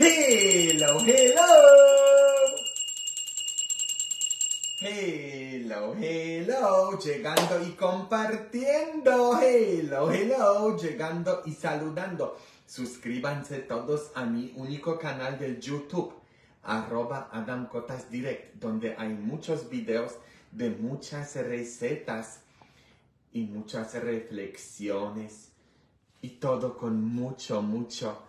Hello, hello. Hello, hello, llegando y compartiendo. Hello, hello, llegando y saludando. Suscríbanse todos a mi único canal de YouTube, @AdamKotasDirect, donde hay muchos videos de muchas recetas y muchas reflexiones y todo con mucho, mucho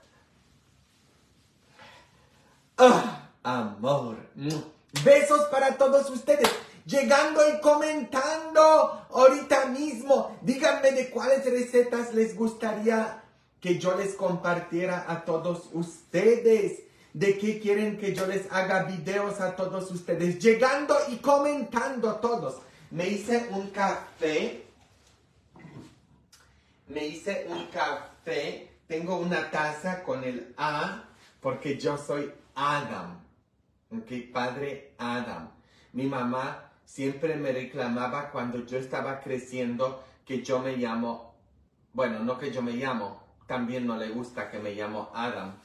amor. Besos para todos ustedes, llegando y comentando ahorita mismo. Díganme de cuáles recetas les gustaría que yo les compartiera a todos ustedes. De qué quieren que yo les haga videos a todos ustedes. Llegando y comentando todos. Me hice un café. Tengo una taza con el A porque yo soy Adam. Ok, Padre Adam. Mi mamá siempre me reclamaba cuando yo estaba creciendo que yo me llamo... Bueno, no que yo me llamo. También no le gusta que me llamo Adam,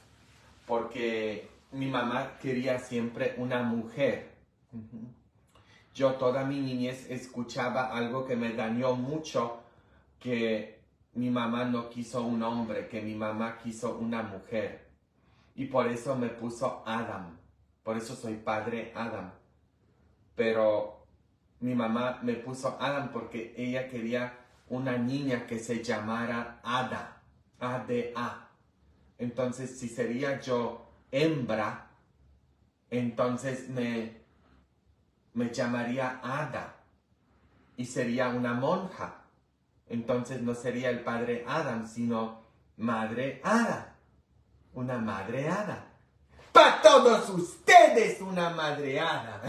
porque mi mamá quería siempre una mujer. Yo toda mi niñez escuchaba algo que me dañó mucho, que mi mamá no quiso un hombre, que mi mamá quiso una mujer. Y por eso me puso Adam. Por eso soy Padre Adam. Pero mi mamá me puso Adam porque ella quería una niña que se llamara Ada. A-D-A. Entonces, si sería yo hembra, entonces me llamaría Ada y sería una monja. Entonces no sería el Padre Adam, sino Madre Ada. Una Madre Ada. ¡Para todos ustedes, una Madre Ada!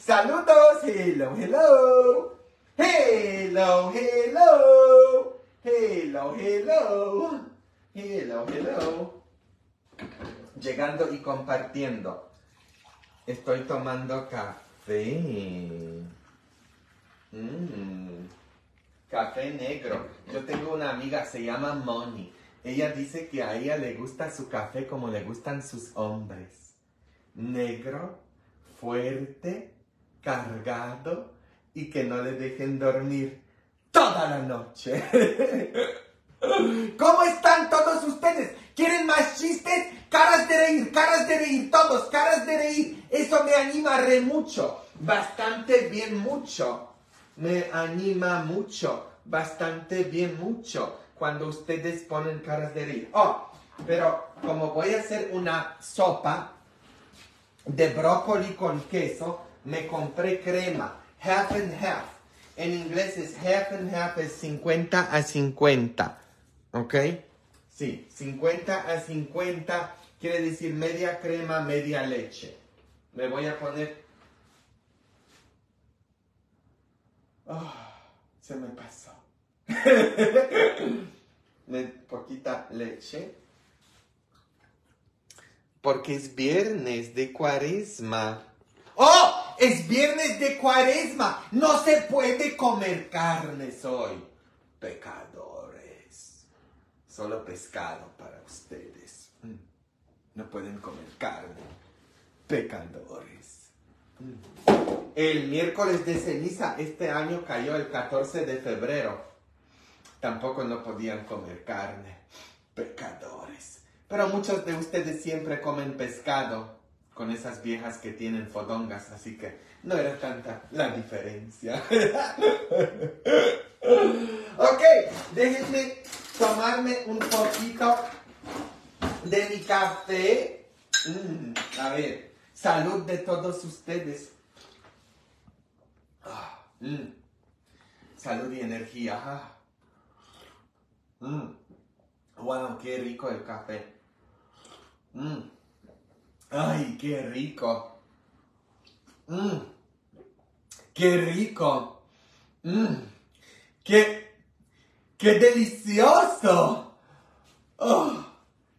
¡Saludos! ¡Hello, hello! ¡Hello, hello! ¡Hello, hello! Hello, hello. Llegando y compartiendo. Estoy tomando café. Café negro. Yo tengo una amiga, se llama Moni. Ella dice que a ella le gusta su café como le gustan sus hombres. Negro, fuerte, cargado y que no le dejen dormir toda la noche. ¿Cómo están todos ustedes? ¿Quieren más chistes? Caras de reír todos, caras de reír. Eso me anima re mucho, bastante bien mucho. Me anima mucho, bastante bien mucho, cuando ustedes ponen caras de reír. Oh, pero como voy a hacer una sopa de brócoli con queso, me compré crema, half and half. En inglés es half and half, es 50 a 50. ¿Ok? Sí, 50 a 50 quiere decir media crema, media leche. Me voy a poner... Oh, se me pasó. Poquita leche. Porque es viernes de cuaresma. ¡Oh! ¡Es viernes de cuaresma! No se puede comer carnes hoy. Pecado. Solo pescado para ustedes. No pueden comer carne. Pecadores. El miércoles de ceniza este año cayó el 14 de febrero. Tampoco no podían comer carne. Pecadores. Pero muchos de ustedes siempre comen pescado con esas viejas que tienen fodongas. Así que no era tanta la diferencia. Ok, déjenme tomarme un poquito de mi café. A ver, salud de todos ustedes. Salud y energía. Wow, qué rico el café. Ay, qué rico. Qué rico. ¡Qué delicioso! ¡Oh!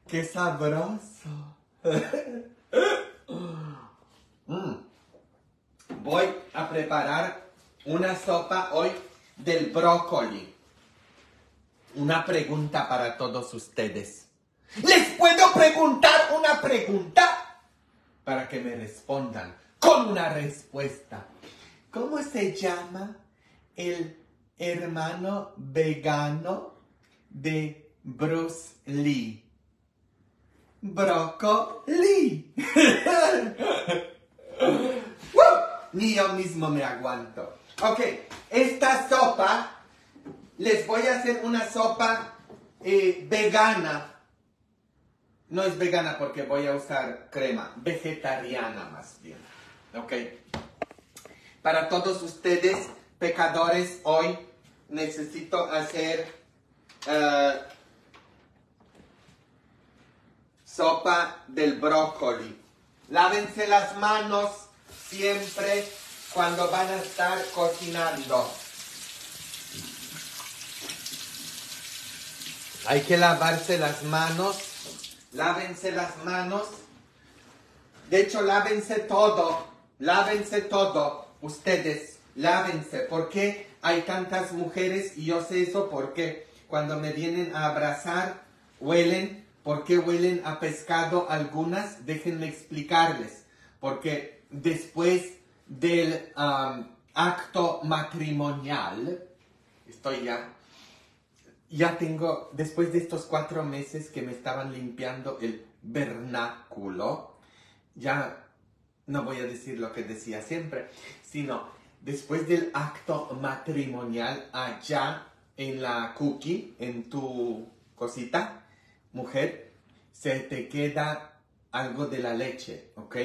¡Qué sabroso! Voy a preparar una sopa hoy del brócoli. Una pregunta para todos ustedes. Les puedo preguntar una pregunta para que me respondan con una respuesta. ¿Cómo se llama el hermano vegano de Bruce Lee? Brócoli. Ni yo mismo me aguanto. Ok, esta sopa, les voy a hacer una sopa vegana. No es vegana porque voy a usar crema, vegetariana más bien. Ok. Para todos ustedes, pecadores, hoy necesito hacer sopa del brócoli. Lávense las manos siempre cuando van a estar cocinando. Hay que lavarse las manos. Lávense las manos. De hecho, lávense todo. Lávense todo. Ustedes, lávense. ¿Por qué hay tantas mujeres? Y yo sé eso porque cuando me vienen a abrazar, huelen. ¿Por qué huelen a pescado algunas? Déjenme explicarles. Porque después del acto matrimonial, estoy ya tengo, después de estos 4 meses que me estaban limpiando el vernáculo, ya no voy a decir lo que decía siempre, sino después del acto matrimonial allá en la cookie, en tu cosita, mujer, se te queda algo de la leche, ¿ok?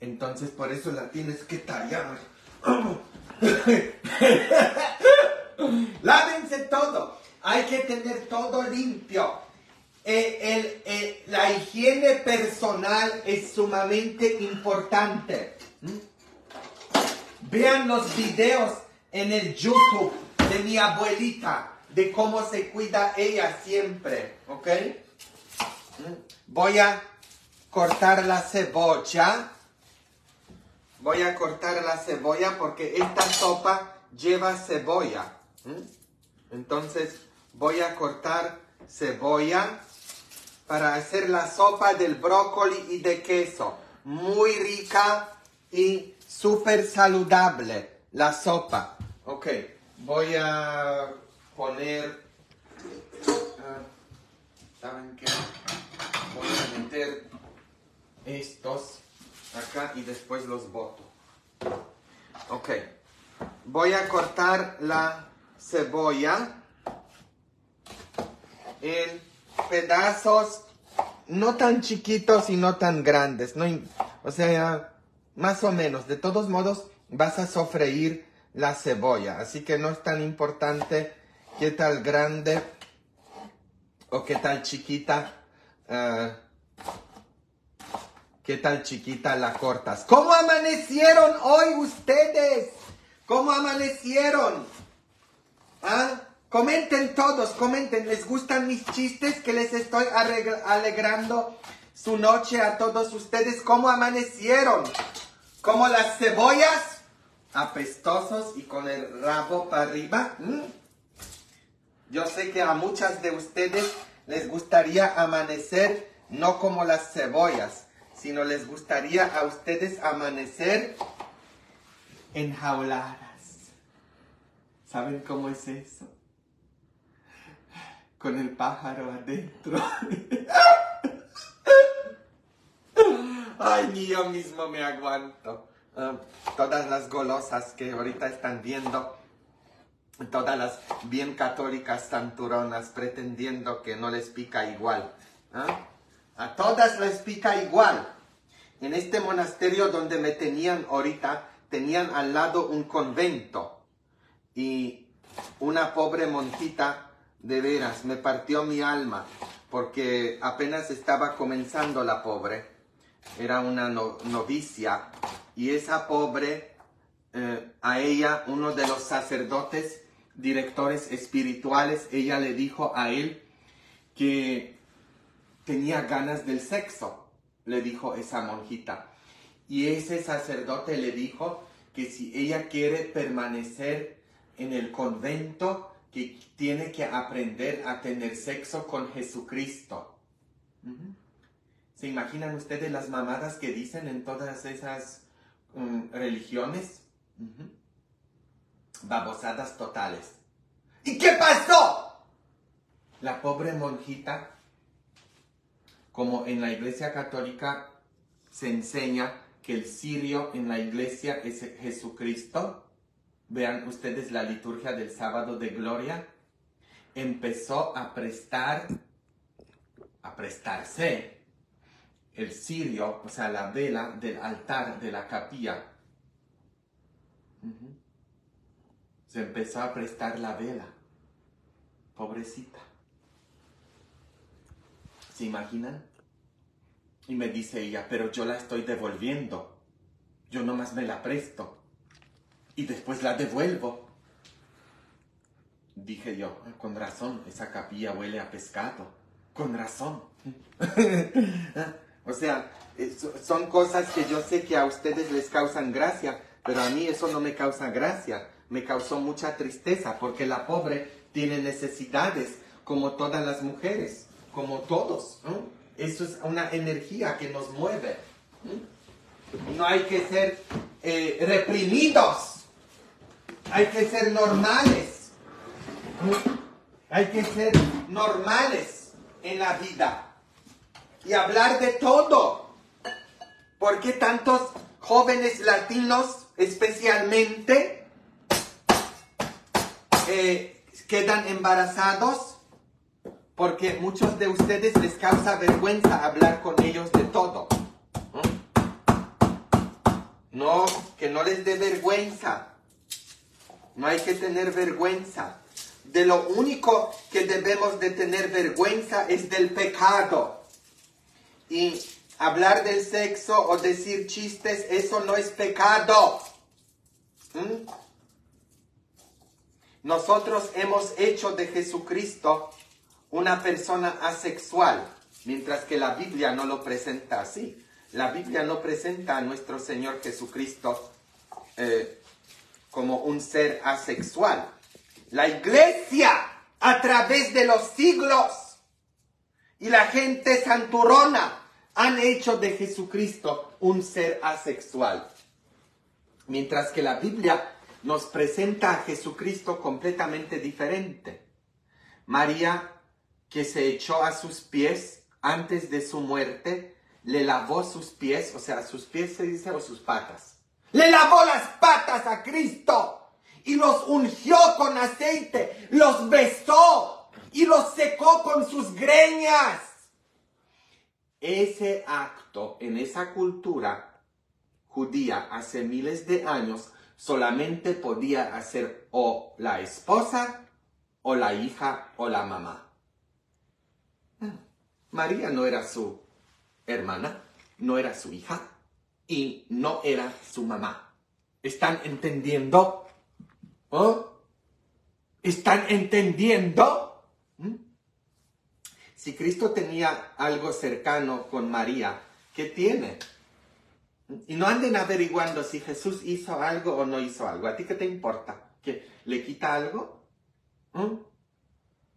Entonces por eso la tienes que tallar. Lávense todo. Hay que tener todo limpio. La higiene personal es sumamente importante. Vean los videos en el YouTube de mi abuelita, de cómo se cuida ella siempre, ¿ok? Voy a cortar la cebolla. Voy a cortar la cebolla porque esta sopa lleva cebolla. Entonces voy a cortar cebolla para hacer la sopa del brócoli y de queso. Muy rica y súper saludable la sopa. Ok, voy a poner... ¿saben qué? Voy a meter estos acá y después los boto. Ok, voy a cortar la cebolla en pedazos no tan chiquitos y no tan grandes, no, o sea, más o menos. De todos modos vas a sofreír la cebolla, así que no es tan importante qué tal grande o qué tal chiquita la cortas. ¿Cómo amanecieron hoy ustedes? ¿Cómo amanecieron? ¿Ah? Comenten todos, comenten. ¿Les gustan mis chistes que les estoy alegrando su noche a todos ustedes? ¿Cómo amanecieron? ¿Como las cebollas? Apestosos y con el rabo para arriba. Yo sé que a muchas de ustedes les gustaría amanecer no como las cebollas, sino les gustaría a ustedes amanecer enjauladas. ¿Saben cómo es eso? Con el pájaro adentro. Ay, ni yo mismo me aguanto. Todas las golosas que ahorita están viendo, todas las bien católicas santuronas, pretendiendo que no les pica igual. A todas les pica igual. En este monasterio donde me tenían ahorita, tenían al lado un convento. Y una pobre monjita, de veras, me partió mi alma, porque apenas estaba comenzando la pobre. Era una novicia, y esa pobre, a ella, uno de los sacerdotes, directores espirituales, ella le dijo a él que tenía ganas del sexo, le dijo esa monjita. Y ese sacerdote le dijo que si ella quiere permanecer en el convento, que tiene que aprender a tener sexo con Jesucristo. ¿Se imaginan ustedes las mamadas que dicen en todas esas religiones? Babosadas totales. ¿Y qué pasó? La pobre monjita, como en la Iglesia Católica se enseña que el cirio en la iglesia es Jesucristo. Vean ustedes la liturgia del sábado de gloria. Empezó a prestarse el cirio, o sea, la vela del altar de la capilla. Se empezó a prestar la vela. Pobrecita. ¿Se imaginan? Y me dice ella, pero yo la estoy devolviendo. Yo nomás me la presto. Y después la devuelvo. Dije yo, con razón, esa capilla huele a pescado. Con razón. O sea, son cosas que yo sé que a ustedes les causan gracia, pero a mí eso no me causa gracia. Me causó mucha tristeza, porque la pobre tiene necesidades, como todas las mujeres, como todos, ¿no? Eso es una energía que nos mueve. No hay que ser reprimidos. Hay que ser normales. Hay que ser normales en la vida. Y hablar de todo. ¿Por qué tantos jóvenes latinos, especialmente, quedan embarazados? Porque muchos de ustedes les causa vergüenza hablar con ellos de todo. No, que no les dé vergüenza. No hay que tener vergüenza. De lo único que debemos de tener vergüenza es del pecado. Y hablar del sexo o decir chistes, eso no es pecado. Nosotros hemos hecho de Jesucristo una persona asexual, mientras que la Biblia no lo presenta así. La Biblia no presenta a nuestro Señor Jesucristo como un ser asexual. La Iglesia, a través de los siglos, y la gente santurona, han hecho de Jesucristo un ser asexual. Mientras que la Biblia nos presenta a Jesucristo completamente diferente. María, que se echó a sus pies antes de su muerte, le lavó sus pies, o sea, sus pies se dice, o sus patas. Le lavó las patas a Cristo y los ungió con aceite, los besó y los secó con sus greñas. Ese acto en esa cultura judía hace miles de años solamente podía hacer o la esposa o la hija o la mamá. María no era su hermana, no era su hija y no era su mamá. ¿Están entendiendo? ¿Oh? ¿Están entendiendo? Si Cristo tenía algo cercano con María, ¿qué tiene? Y no anden averiguando si Jesús hizo algo o no hizo algo. ¿A ti qué te importa? ¿Que le quita algo?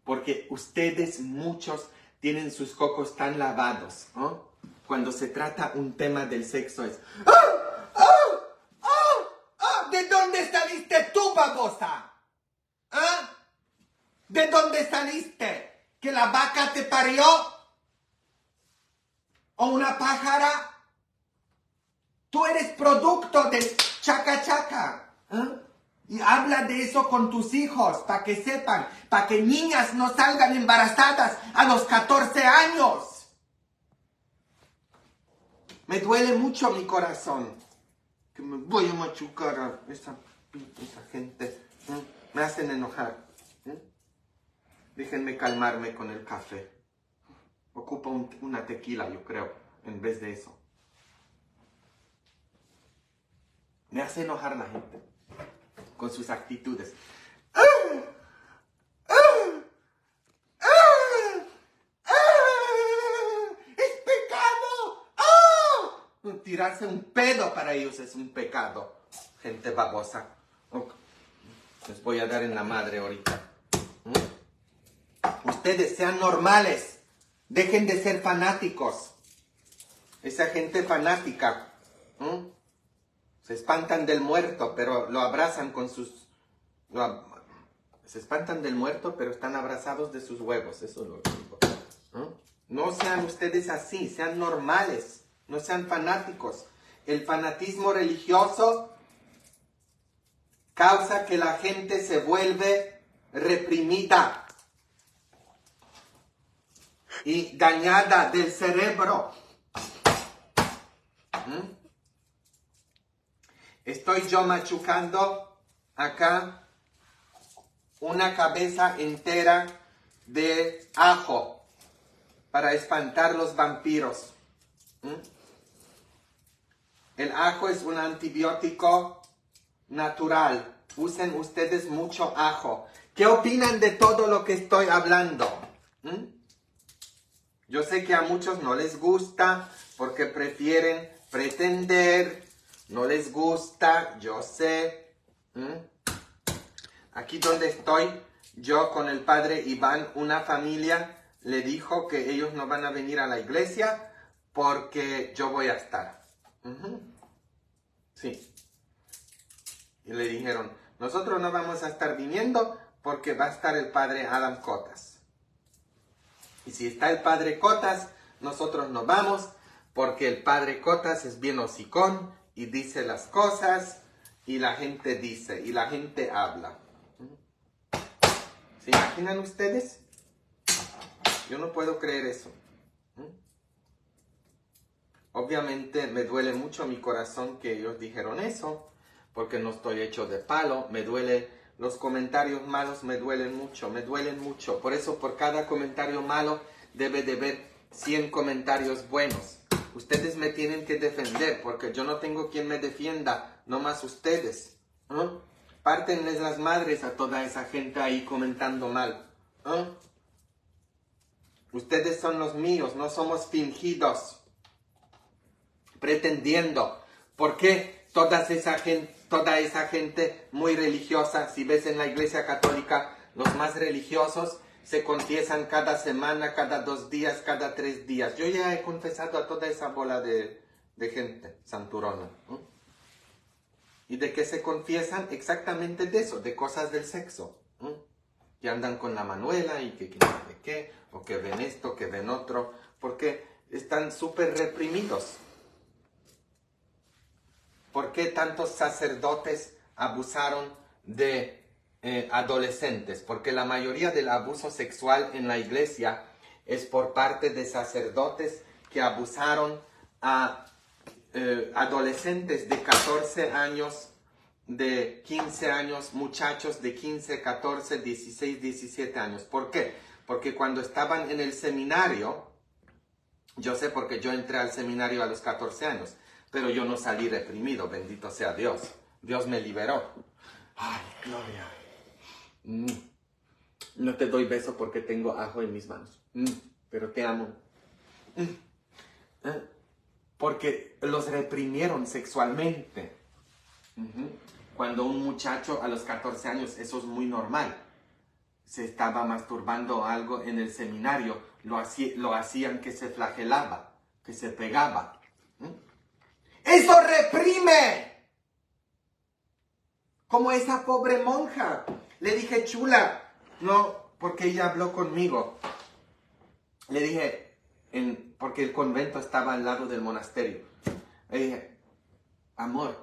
Porque ustedes muchos tienen sus cocos tan lavados, ¿no? Cuando se trata un tema del sexo es... ¿De dónde saliste tú, babosa? ¿Ah? ¿De dónde saliste? ¿Que la vaca te parió? ¿O una pájara? Tú eres producto del chaca-chaca. ¿Ah? Y habla de eso con tus hijos, para que sepan, para que niñas no salgan embarazadas a los 14 años. Me duele mucho mi corazón, que me voy a machucar a esa gente. Me hacen enojar. Déjenme calmarme con el café. Ocupo una tequila, yo creo, en vez de eso. Me hace enojar la gente con sus actitudes. ¡Es pecado! ¡Oh! Tirarse un pedo para ellos es un pecado. Gente babosa. Oh, les voy a dar en la madre ahorita. Ustedes sean normales. Dejen de ser fanáticos. Esa gente fanática, ¿eh? Se espantan del muerto, pero lo abrazan con sus... Se espantan del muerto, pero están abrazados de sus huevos. Eso es lo que digo. ¿Eh? No sean ustedes así, sean normales, no sean fanáticos. El fanatismo religioso causa que la gente se vuelve reprimida y dañada del cerebro. ¿Mm? Estoy yo machucando acá una cabeza entera de ajo para espantar los vampiros. ¿Mm? El ajo es un antibiótico natural. Usen ustedes mucho ajo. ¿Qué opinan de todo lo que estoy hablando? ¿Mm? Yo sé que a muchos no les gusta porque prefieren pretender. No les gusta, yo sé. ¿Mm? Aquí donde estoy, yo con el padre Iván, una familia le dijo que ellos no van a venir a la iglesia porque yo voy a estar. Uh-huh. Sí. Y le dijeron, nosotros no vamos a estar viniendo porque va a estar el padre Adam Kotas. Y si está el padre Kotas, nosotros no vamos porque el padre Kotas es bien hocicón y dice las cosas y la gente dice y la gente habla. ¿Se imaginan ustedes? Yo no puedo creer eso. Obviamente me duele mucho mi corazón que ellos dijeron eso. Porque no estoy hecho de palo, me duele, los comentarios malos me duelen mucho. Por eso por cada comentario malo debe de haber 100 comentarios buenos. Ustedes me tienen que defender porque yo no tengo quien me defienda, nomás ustedes. ¿Eh? Pártenles las madres a toda esa gente ahí comentando mal. ¿Eh? Ustedes son los míos, no somos fingidos, pretendiendo. ¿Por qué toda esa gente muy religiosa? Si ves en la iglesia católica, los más religiosos se confiesan cada semana, cada 2 días, cada 3 días. Yo ya he confesado a toda esa bola de gente santurona. ¿Eh? ¿Y de qué se confiesan? Exactamente de eso, de cosas del sexo. ¿Eh? Que andan con la manuela y que no sé qué, o que ven esto, que ven otro, porque están súper reprimidos. ¿Por qué tantos sacerdotes abusaron de adolescentes? Porque la mayoría del abuso sexual en la iglesia es por parte de sacerdotes que abusaron a adolescentes de 14 años, de 15 años, muchachos de 15, 14, 16, 17 años. ¿Por qué? Porque cuando estaban en el seminario, yo sé porque yo entré al seminario a los 14 años, pero yo no salí reprimido, bendito sea Dios. Dios me liberó. Ay, Gloria. No te doy beso porque tengo ajo en mis manos. Pero te amo. Porque los reprimieron sexualmente. Cuando un muchacho a los 14 años, eso es muy normal. Se estaba masturbando algo en el seminario. Lo hacían que se flagelaba, que se pegaba. ¡Eso reprime! Como esa pobre monja. Le dije, chula. No, porque ella habló conmigo. Le dije, porque el convento estaba al lado del monasterio. Le dije, amor,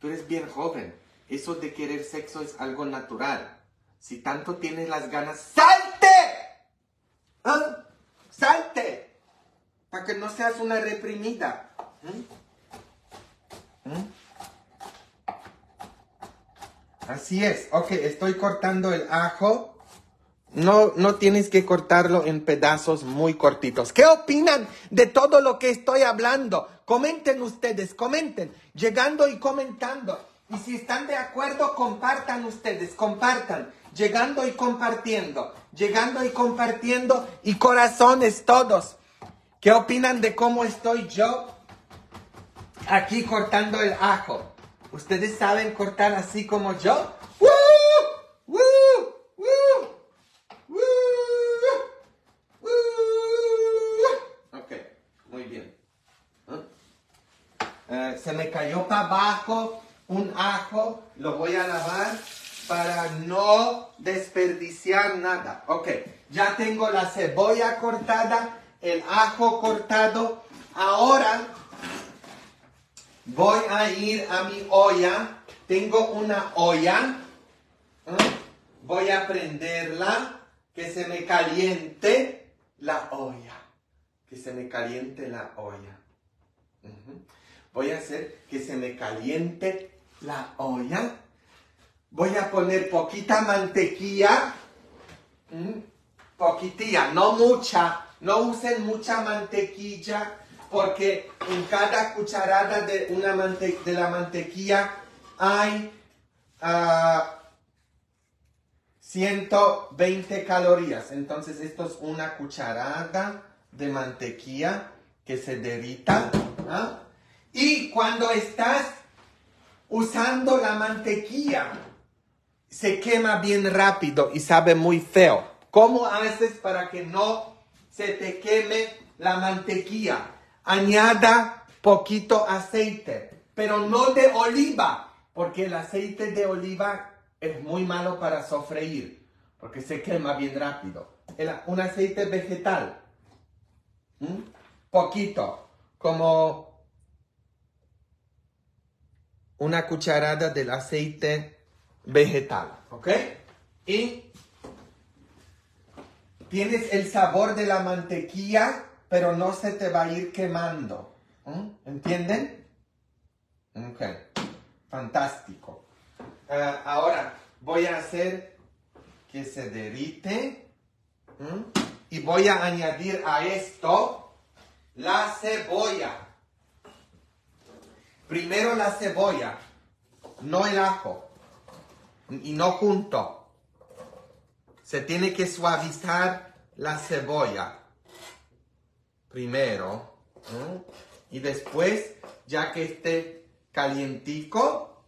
tú eres bien joven. Eso de querer sexo es algo natural. Si tanto tienes las ganas, ¡salte! ¿Ah? ¡Salte! Para que no seas una reprimida. ¿Mm? Así es. Ok, estoy cortando el ajo. No tienes que cortarlo en pedazos muy cortitos. ¿Qué opinan de todo lo que estoy hablando? Comenten ustedes, comenten. Llegando y comentando. Y si están de acuerdo, compartan ustedes, compartan. Llegando y compartiendo. Llegando y compartiendo. Y corazones todos. ¿Qué opinan de cómo estoy yo? Aquí cortando el ajo. ¿Ustedes saben cortar así como yo? ¡Woo! ¡Woo! ¡Woo! ¡Woo! ¡Woo! Ok, muy bien. ¿Eh? se me cayó para abajo un ajo, lo voy a lavar para no desperdiciar nada. Ok, ya tengo la cebolla cortada, el ajo cortado. Ahora voy a ir a mi olla. Tengo una olla. Voy a prenderla, que se me caliente la olla. Que se me caliente la olla. Voy a hacer que se me caliente la olla. Voy a poner poquita mantequilla. Poquitilla, no mucha. No usen mucha mantequilla, porque en cada cucharada de, la mantequilla hay 120 calorías. Entonces esto es una cucharada de mantequilla que se derrita. Y cuando estás usando la mantequilla, se quema bien rápido y sabe muy feo. ¿Cómo haces para que no se te queme la mantequilla? Añada poquito aceite, pero no de oliva, porque el aceite de oliva es muy malo para sofreír, porque se quema bien rápido. Un aceite vegetal, poquito, como una cucharada del aceite vegetal, ¿ok? Y tienes el sabor de la mantequilla, pero no se te va a ir quemando. ¿Entienden? Ok, fantástico. Ahora voy a hacer que se derrite. Y voy a añadir a esto la cebolla. Primero la cebolla, no el ajo. Y no junto. Se tiene que suavizar la cebolla primero, y después, ya que esté calientico,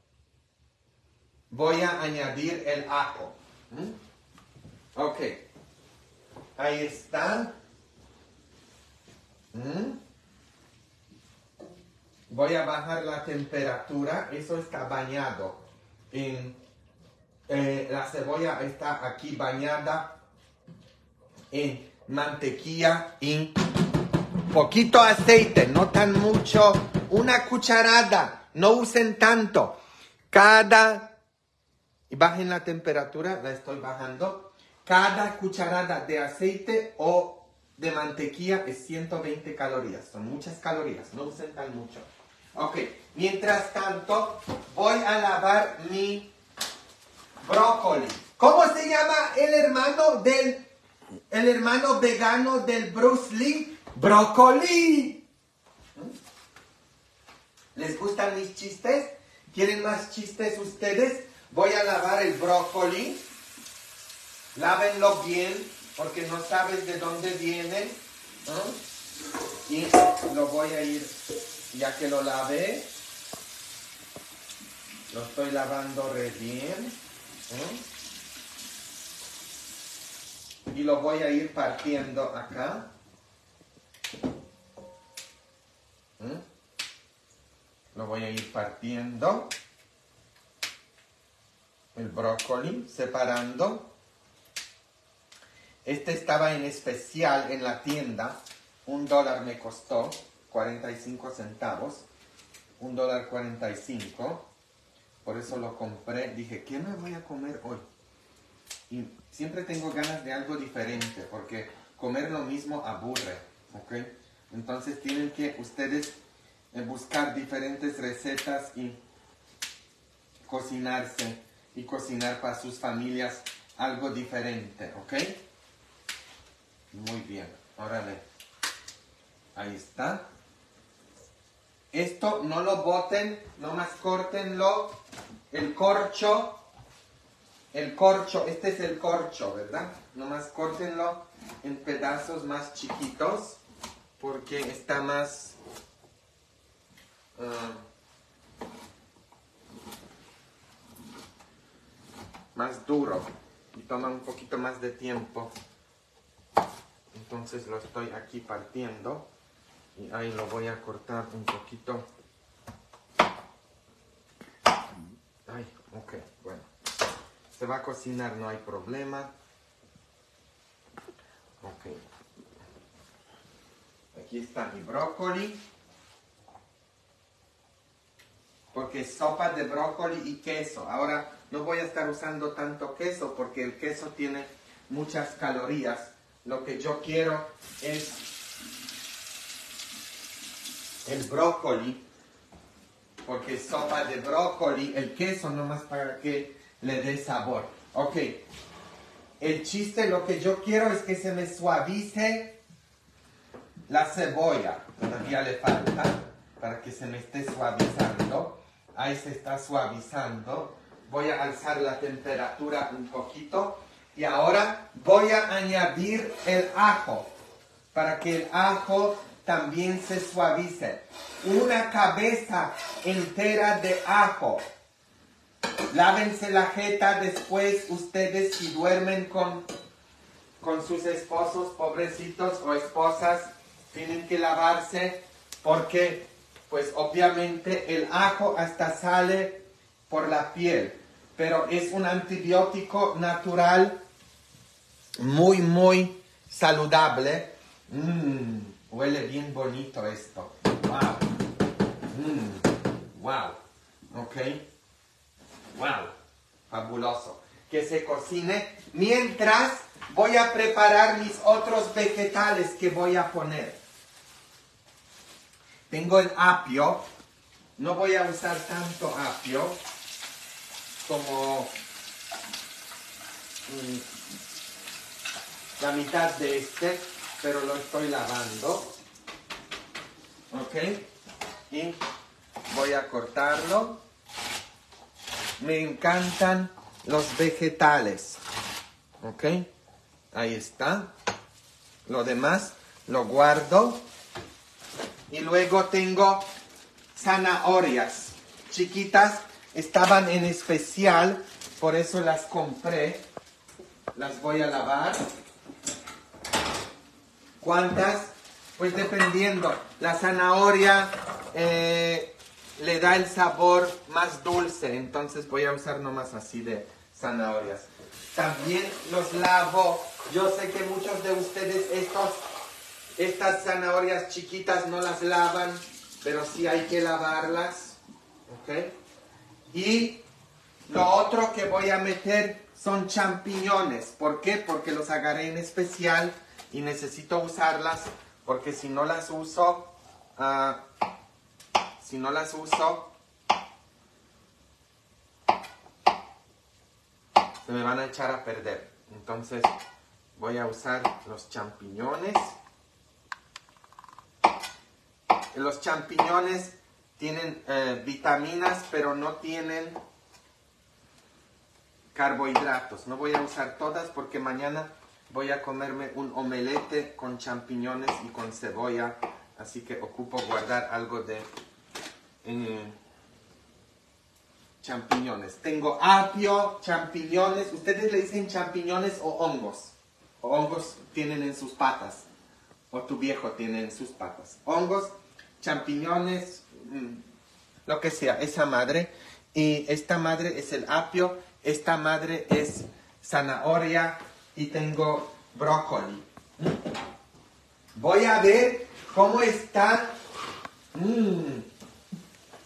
voy a añadir el ajo. Ok, ahí está. Voy a bajar la temperatura. Eso está bañado la cebolla está aquí bañada en mantequilla y poquito aceite, no tan mucho, una cucharada, no usen tanto. Y bajen la temperatura, la estoy bajando. Cada cucharada de aceite o de mantequilla es 120 calorías, son muchas calorías, no usen tan mucho. Ok, mientras tanto voy a lavar mi brócoli. ¿Cómo se llama el hermano vegano del Bruce Lee? ¡Brócoli! ¿Les gustan mis chistes? ¿Quieren más chistes ustedes? Voy a lavar el brócoli. Lávenlo bien, porque no sabes de dónde viene. Y lo voy a ir, ya que lo lavé. Lo estoy lavando re bien. Y lo voy a ir partiendo acá. Lo voy a ir partiendo, el brócoli, separando. Este estaba en especial en la tienda. $1 me costó, 45 centavos. $1.45. Por eso lo compré. Dije, ¿qué me voy a comer hoy? Y siempre tengo ganas de algo diferente, porque comer lo mismo aburre, ¿ok? Entonces tienen que ustedes buscar diferentes recetas y cocinarse y cocinar para sus familias algo diferente, ¿ok? Muy bien, órale. Ahí está. Esto no lo boten, nomás córtenlo. El corcho, este es el corcho, ¿verdad? Nomás córtenlo en pedazos más chiquitos, porque está más más duro y toma un poquito más de tiempo. Entonces lo estoy aquí partiendo y ahí lo voy a cortar un poquito Ay, ok, bueno. Se va a cocinar, no hay problema. Ok. Aquí está mi brócoli. Porque sopa de brócoli y queso. Ahora no voy a estar usando tanto queso porque el queso tiene muchas calorías. Lo que yo quiero es el brócoli. Porque sopa de brócoli, el queso nomás para que le dé sabor. Ok. El chiste, lo que yo quiero es que se me suavice la cebolla. Todavía le falta para que se me esté suavizando. Ahí se está suavizando. Voy a alzar la temperatura un poquito. Y ahora voy a añadir el ajo. Para que el ajo también se suavice. Una cabeza entera de ajo. Lávense la jeta después ustedes si duermen con sus esposos, pobrecitos, o esposas. Tienen que lavarse porque, pues obviamente, el ajo hasta sale por la piel. Pero es un antibiótico natural muy, muy saludable. Huele bien bonito esto. Wow. Wow. Ok. Wow. Fabuloso. Que se cocine. Mientras voy a preparar mis otros vegetales que voy a poner. Tengo el apio. No voy a usar tanto apio como la mitad de este, pero lo estoy lavando. Ok. Y voy a cortarlo. Me encantan los vegetales. Ok. Ahí está. Lo demás lo guardo. Y luego tengo zanahorias chiquitas, estaban en especial, por eso las compré. Las voy a lavar. ¿Cuántas? Pues dependiendo. La zanahoria le da el sabor más dulce, entonces voy a usar nomás así de zanahorias. También los lavo. Yo sé que muchos de ustedes estas zanahorias chiquitas no las lavan, pero sí hay que lavarlas, ¿ok? Y lo otro que voy a meter son champiñones. ¿Por qué? Porque los agarré en especial y necesito usarlas, porque si no las uso, se me van a echar a perder. Entonces voy a usar los champiñones. Los champiñones tienen vitaminas, pero no tienen carbohidratos. No voy a usar todas porque mañana voy a comerme un omelete con champiñones y con cebolla. Así que ocupo guardar algo de champiñones. Tengo apio, champiñones. Ustedes le dicen champiñones o hongos. O hongos tienen en sus patas. O tu viejo tiene en sus patas. Hongos, champiñones, lo que sea, esa madre. Y esta madre es el apio, esta madre es zanahoria y tengo brócoli. Voy a ver cómo están.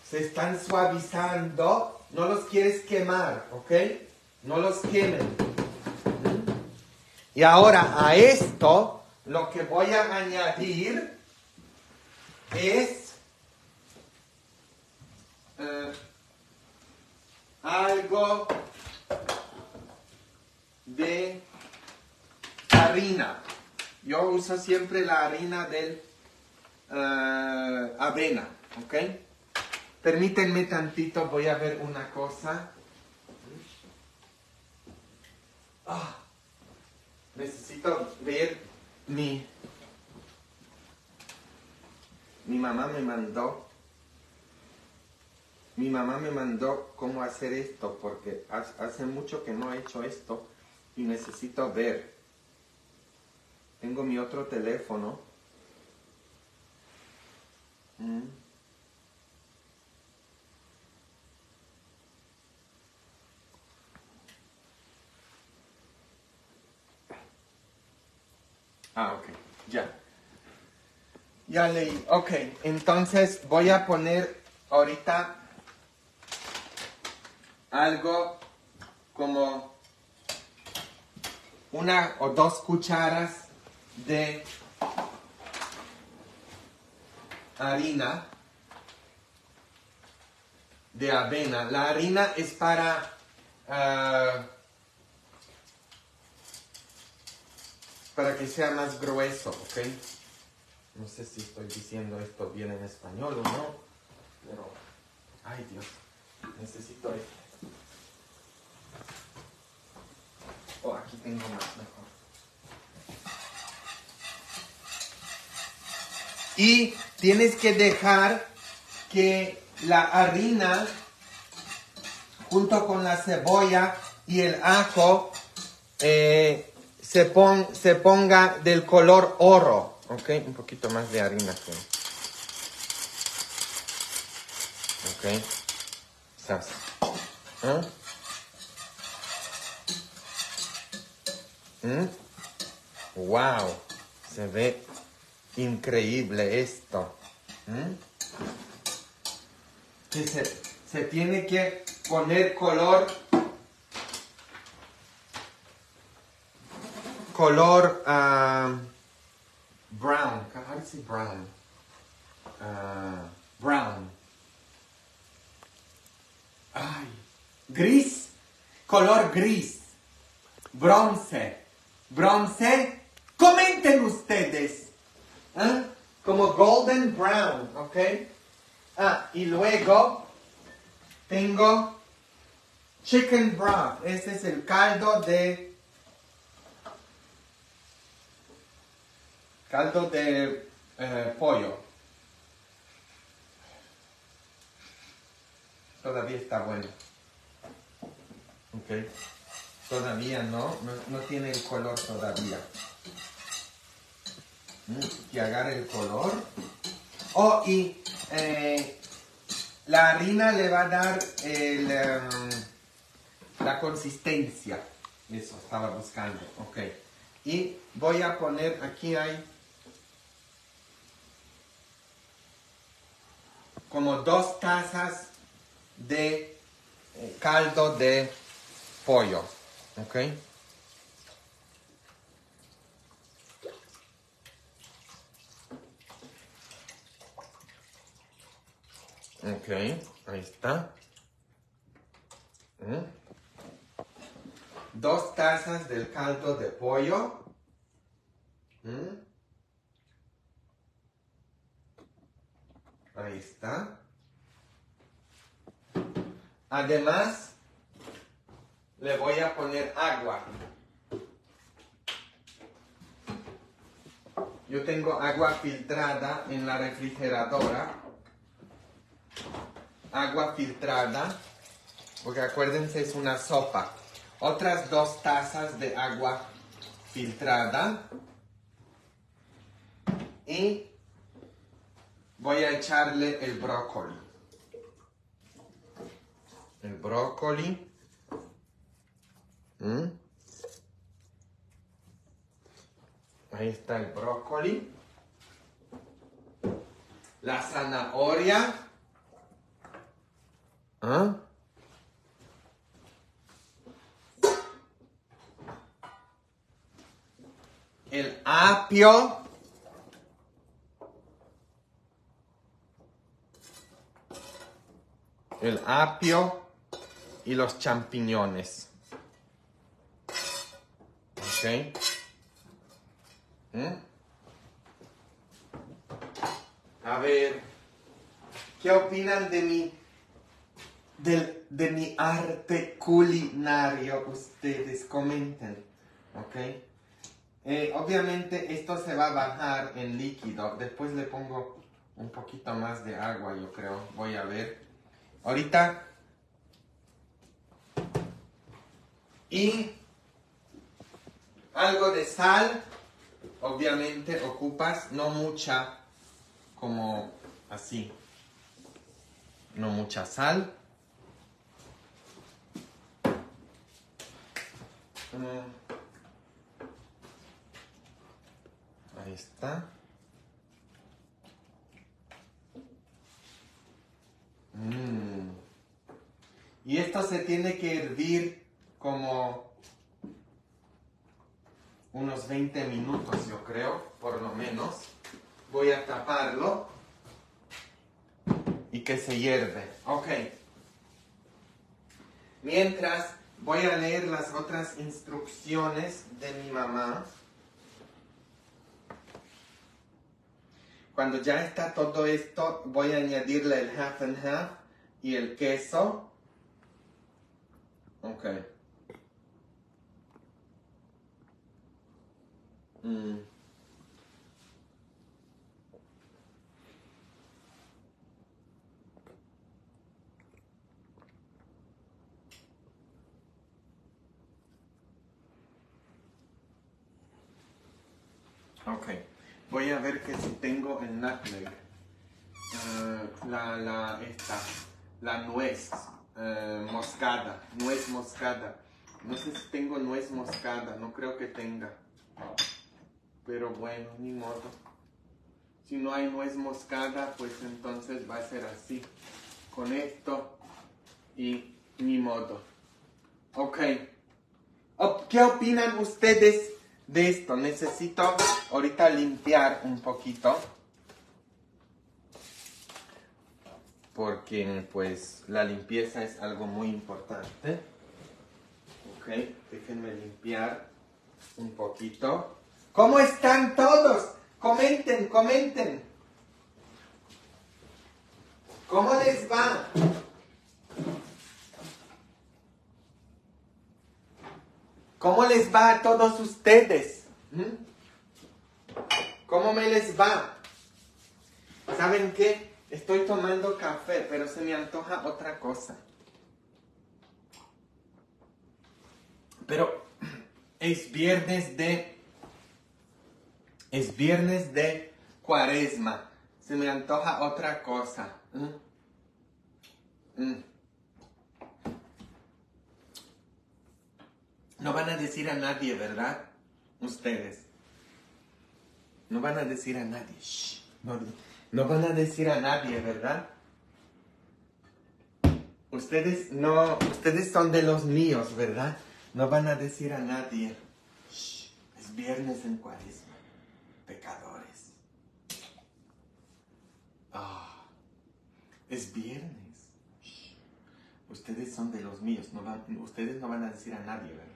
Se están suavizando. No los quieres quemar, ¿ok? No los quemen. Y ahora a esto lo que voy a añadir es algo de harina. Yo uso siempre la harina del avena, ¿ok? Permítanme tantito, voy a ver una cosa. Necesito ver mi mamá me mandó. Mi mamá me mandó cómo hacer esto porque hace mucho que no he hecho esto y necesito ver. Tengo mi otro teléfono. Ah, ok. Ya. Ya leí. Ok. Entonces voy a poner ahorita algo como una o dos cucharas de harina de avena. La harina es para para que sea más grueso, ¿ok? No sé si estoy diciendo esto bien en español o no, pero, ay Dios, necesito esto. Oh, aquí tengo más, mejor. Y tienes que dejar que la harina, junto con la cebolla y el ajo, se ponga del color oro, ¿ok? Un poquito más de harina, ¿sí? ¿Ok? ¿Sabes? ¿Eh? ¿Mm? ¡Wow! Se ve increíble esto. ¿Mm? Y se tiene que poner color brown. How do you say brown? Brown. Ay, gris. Color gris. Bronce. Bronce. Comenten ustedes. ¿Eh? Como golden brown, ¿ok? Ah, y luego tengo chicken broth. Este es el caldo de pollo. Todavía está bueno. Ok. Todavía no tiene el color todavía. Que agarre el color. Oh, y la harina le va a dar la consistencia. Eso estaba buscando. Ok. Y voy a poner, aquí hay como 2 tazas de caldo de pollo, ¿ok? Ok, ahí está. 2 tazas del caldo de pollo. Ahí está. Además, le voy a poner agua. Yo tengo agua filtrada en la refrigeradora. Agua filtrada, porque acuérdense, es una sopa. Otras 2 tazas de agua filtrada. Y voy a echarle el brócoli. El brócoli. Ahí está el brócoli. La zanahoria. ¿Ah? El apio. El apio y los champiñones. Ok. A ver, ¿qué opinan de mi arte culinario? Ustedes comenten, ok. Obviamente esto se va a bajar en líquido. Después le pongo un poquito más de agua, yo creo. Voy a ver. Ahorita. Y algo de sal. Obviamente ocupas, no mucha, como así. No mucha sal. Ahí está. Y esto se tiene que hervir como unos 20 minutos, yo creo, por lo menos. Voy a taparlo y que se hierve. Ok. Mientras, voy a leer las otras instrucciones de mi mamá. Cuando ya está todo esto, voy a añadirle el half and half y el queso. Ok. Ok, voy a ver que si tengo el nutmeg, la nuez moscada, nuez moscada. No sé si tengo nuez moscada, no creo que tenga. Pero bueno, ni modo. Si no hay nuez moscada, pues entonces va a ser así. Con esto y ni modo. Ok. ¿Qué opinan ustedes de esto? Necesito ahorita limpiar un poquito. Porque pues la limpieza es algo muy importante. Ok, déjenme limpiar un poquito. ¿Cómo están todos? Comenten, comenten. ¿Cómo les va? ¿Cómo les va a todos ustedes? ¿Cómo me les va? ¿Saben qué? Estoy tomando café, pero se me antoja otra cosa. Pero es viernes de... es viernes de cuaresma. Se me antoja otra cosa. No van a decir a nadie, ¿verdad? Ustedes. No van a decir a nadie. Shh. No van a decir a nadie, ¿verdad? Ustedes no... ustedes son de los míos, ¿verdad? No van a decir a nadie. Shh. Es viernes en cuaresma. Pecadores. Ah. Es viernes. Shh. Ustedes son de los míos. Ustedes no van a decir a nadie, ¿verdad?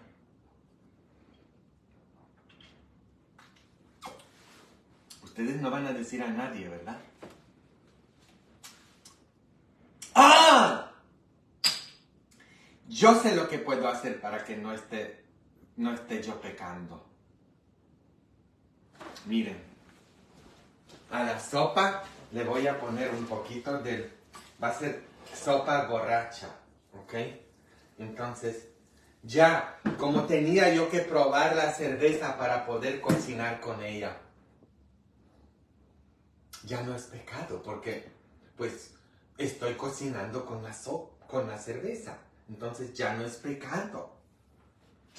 Ustedes no van a decir a nadie, ¿verdad? ¡Ah! Yo sé lo que puedo hacer para que no esté yo pecando. Miren, a la sopa le voy a poner un poquito del... va a ser sopa borracha, ¿ok? Entonces, ya, como tenía yo que probar la cerveza para poder cocinar con ella, ya no es pecado porque, pues, estoy cocinando con la cerveza. Entonces, ya no es pecado.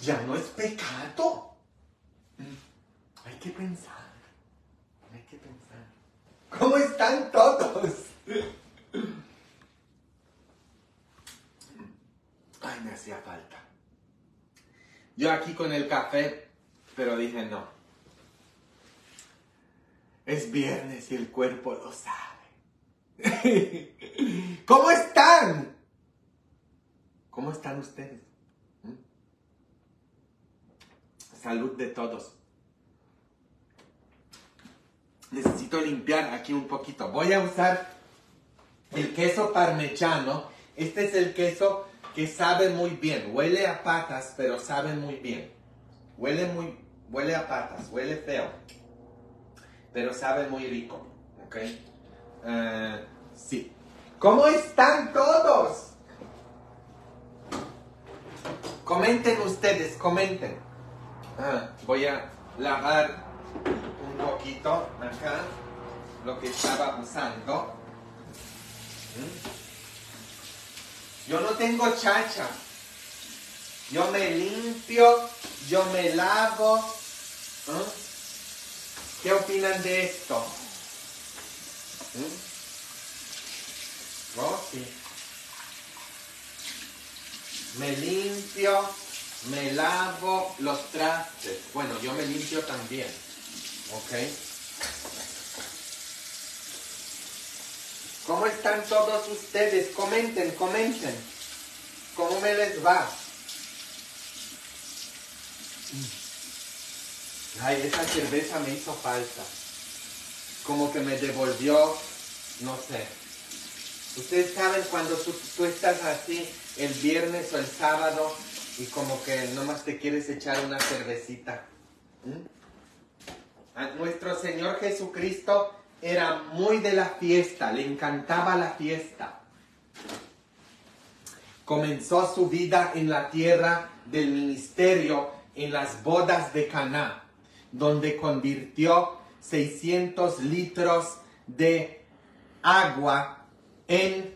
¡Ya no es pecado! Hay que pensar. Hay que pensar. ¿Cómo están todos? Ay, me hacía falta. Yo aquí con el café, pero dije no. Es viernes y el cuerpo lo sabe. ¿Cómo están? ¿Cómo están ustedes? Salud de todos. Necesito limpiar aquí un poquito. Voy a usar el queso parmesano. Este es el queso que sabe muy bien. Huele a patas, pero sabe muy bien. Huele a patas, huele feo. Pero sabe muy rico, ¿ok? Sí. ¿Cómo están todos? Comenten ustedes, comenten. Voy a lavar un poquito acá lo que estaba usando. Yo no tengo chacha. Yo me limpio, yo me lavo. ¿Qué opinan de esto? Rosy. Me limpio, me lavo los trastes. Bueno, yo me limpio también. ¿Ok? ¿Cómo están todos ustedes? Comenten, comenten. ¿Cómo me les va? Ay, esa cerveza me hizo falta. Como que me devolvió, no sé. Ustedes saben cuando tú estás así el viernes o el sábado y como que nomás te quieres echar una cervecita. Nuestro Señor Jesucristo era muy de la fiesta, le encantaba la fiesta. Comenzó su vida en la tierra del ministerio en las bodas de Caná, donde convirtió 600 litros de agua en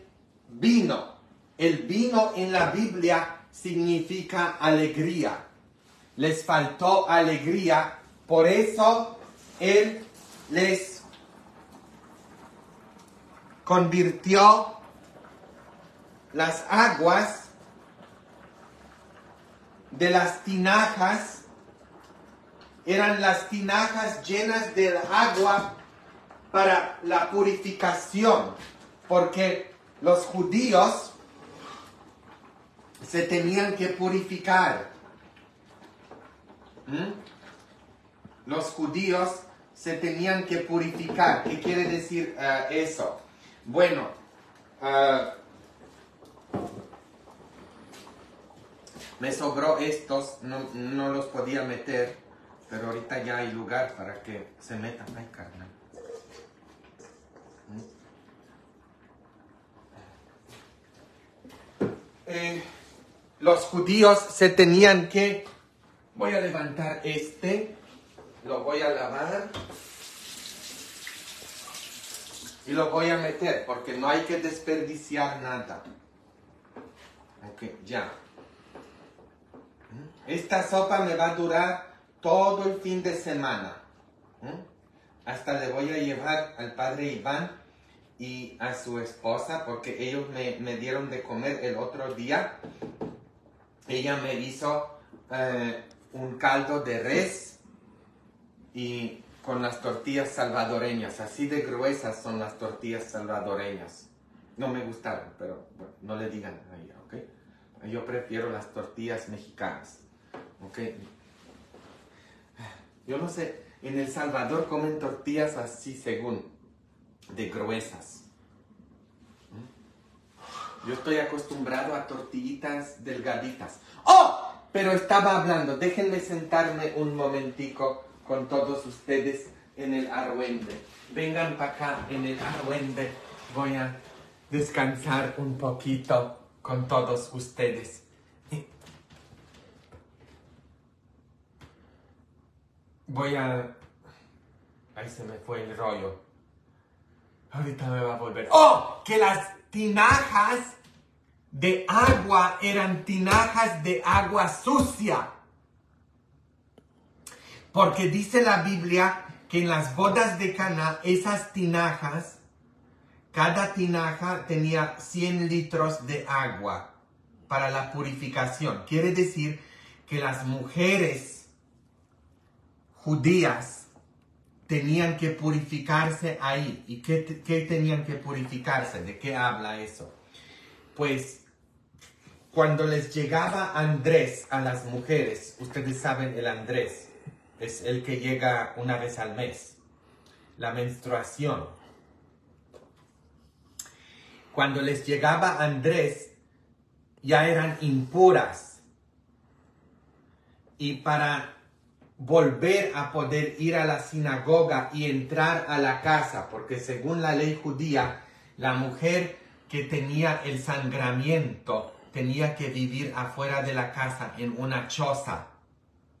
vino. El vino en la Biblia significa alegría. Les faltó alegría, por eso Él les convirtió las aguas de las tinajas. Eran las tinajas llenas del agua para la purificación, porque los judíos se tenían que purificar. Los judíos se tenían que purificar. ¿Qué quiere decir eso? Bueno, me sobró estos, no los podía meter. Pero ahorita ya hay lugar para que se metan. Ay, carnal. Los judíos se tenían que... Voy a levantar este. Lo voy a lavar. Y lo voy a meter porque no hay que desperdiciar nada. Ok, ya. Esta sopa me va a durar todo el fin de semana. Hasta le voy a llevar al padre Iván y a su esposa, porque ellos me dieron de comer el otro día. Ella me hizo un caldo de res y con las tortillas salvadoreñas. Así de gruesas son las tortillas salvadoreñas. No me gustaron, pero bueno, no le digan a ella, ¿ok? Yo prefiero las tortillas mexicanas, ¿ok? Yo no sé, en El Salvador comen tortillas así según, de gruesas. Yo estoy acostumbrado a tortillitas delgaditas. ¡Oh! Pero estaba hablando, déjenme sentarme un momentico con todos ustedes en el argüende. Vengan para acá en el argüende, voy a descansar un poquito con todos ustedes. Voy a... Ahí se me fue el rollo. Ahorita me va a volver. ¡Oh! Que las tinajas de agua eran tinajas de agua sucia. Porque dice la Biblia que en las bodas de Caná, esas tinajas, cada tinaja tenía 100 litros de agua para la purificación. Quiere decir que las mujeres judías tenían que purificarse ahí. ¿Y qué tenían que purificarse? ¿De qué habla eso? Pues cuando les llegaba Andrés a las mujeres, ustedes saben, el Andrés es el que llega una vez al mes, la menstruación. Cuando les llegaba Andrés, ya eran impuras. Y para volver a poder ir a la sinagoga y entrar a la casa, porque según la ley judía, la mujer que tenía el sangramiento tenía que vivir afuera de la casa en una choza.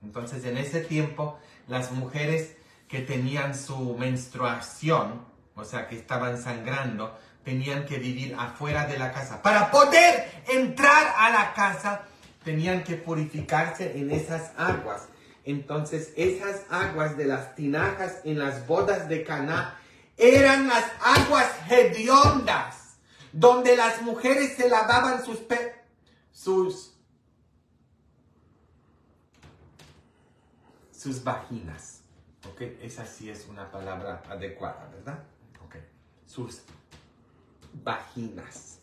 Entonces, en ese tiempo, las mujeres que tenían su menstruación, o sea, que estaban sangrando, tenían que vivir afuera de la casa. Para poder entrar a la casa, tenían que purificarse en esas aguas. Entonces esas aguas de las tinajas en las bodas de Caná eran las aguas hediondas, donde las mujeres se lavaban sus vaginas. Ok, esa sí es una palabra adecuada, ¿verdad? Ok, sus vaginas.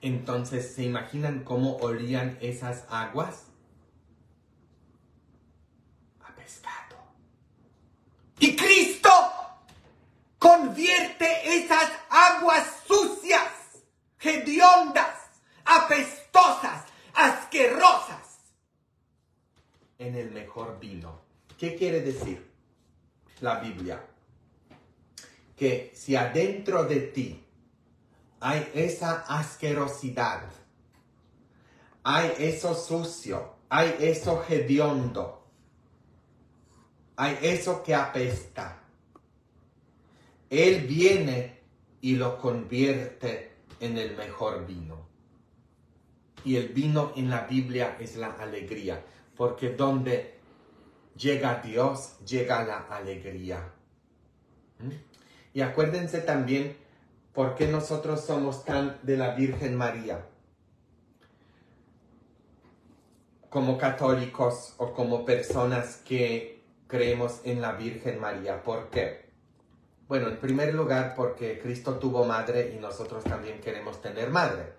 Entonces, ¿se imaginan cómo olían esas aguas? A pescado. Y Cristo convierte esas aguas sucias, hediondas, apestosas, asquerosas, en el mejor vino. ¿Qué quiere decir la Biblia? Que si adentro de ti hay esa asquerosidad, hay eso sucio, hay eso hediondo, hay eso que apesta, Él viene y lo convierte en el mejor vino. Y el vino en la Biblia es la alegría, porque donde llega Dios, llega la alegría. Y acuérdense también por qué nosotros somos tan de la Virgen María. Como católicos o como personas que creemos en la Virgen María. ¿Por qué? Bueno, en primer lugar porque Cristo tuvo madre y nosotros también queremos tener madre.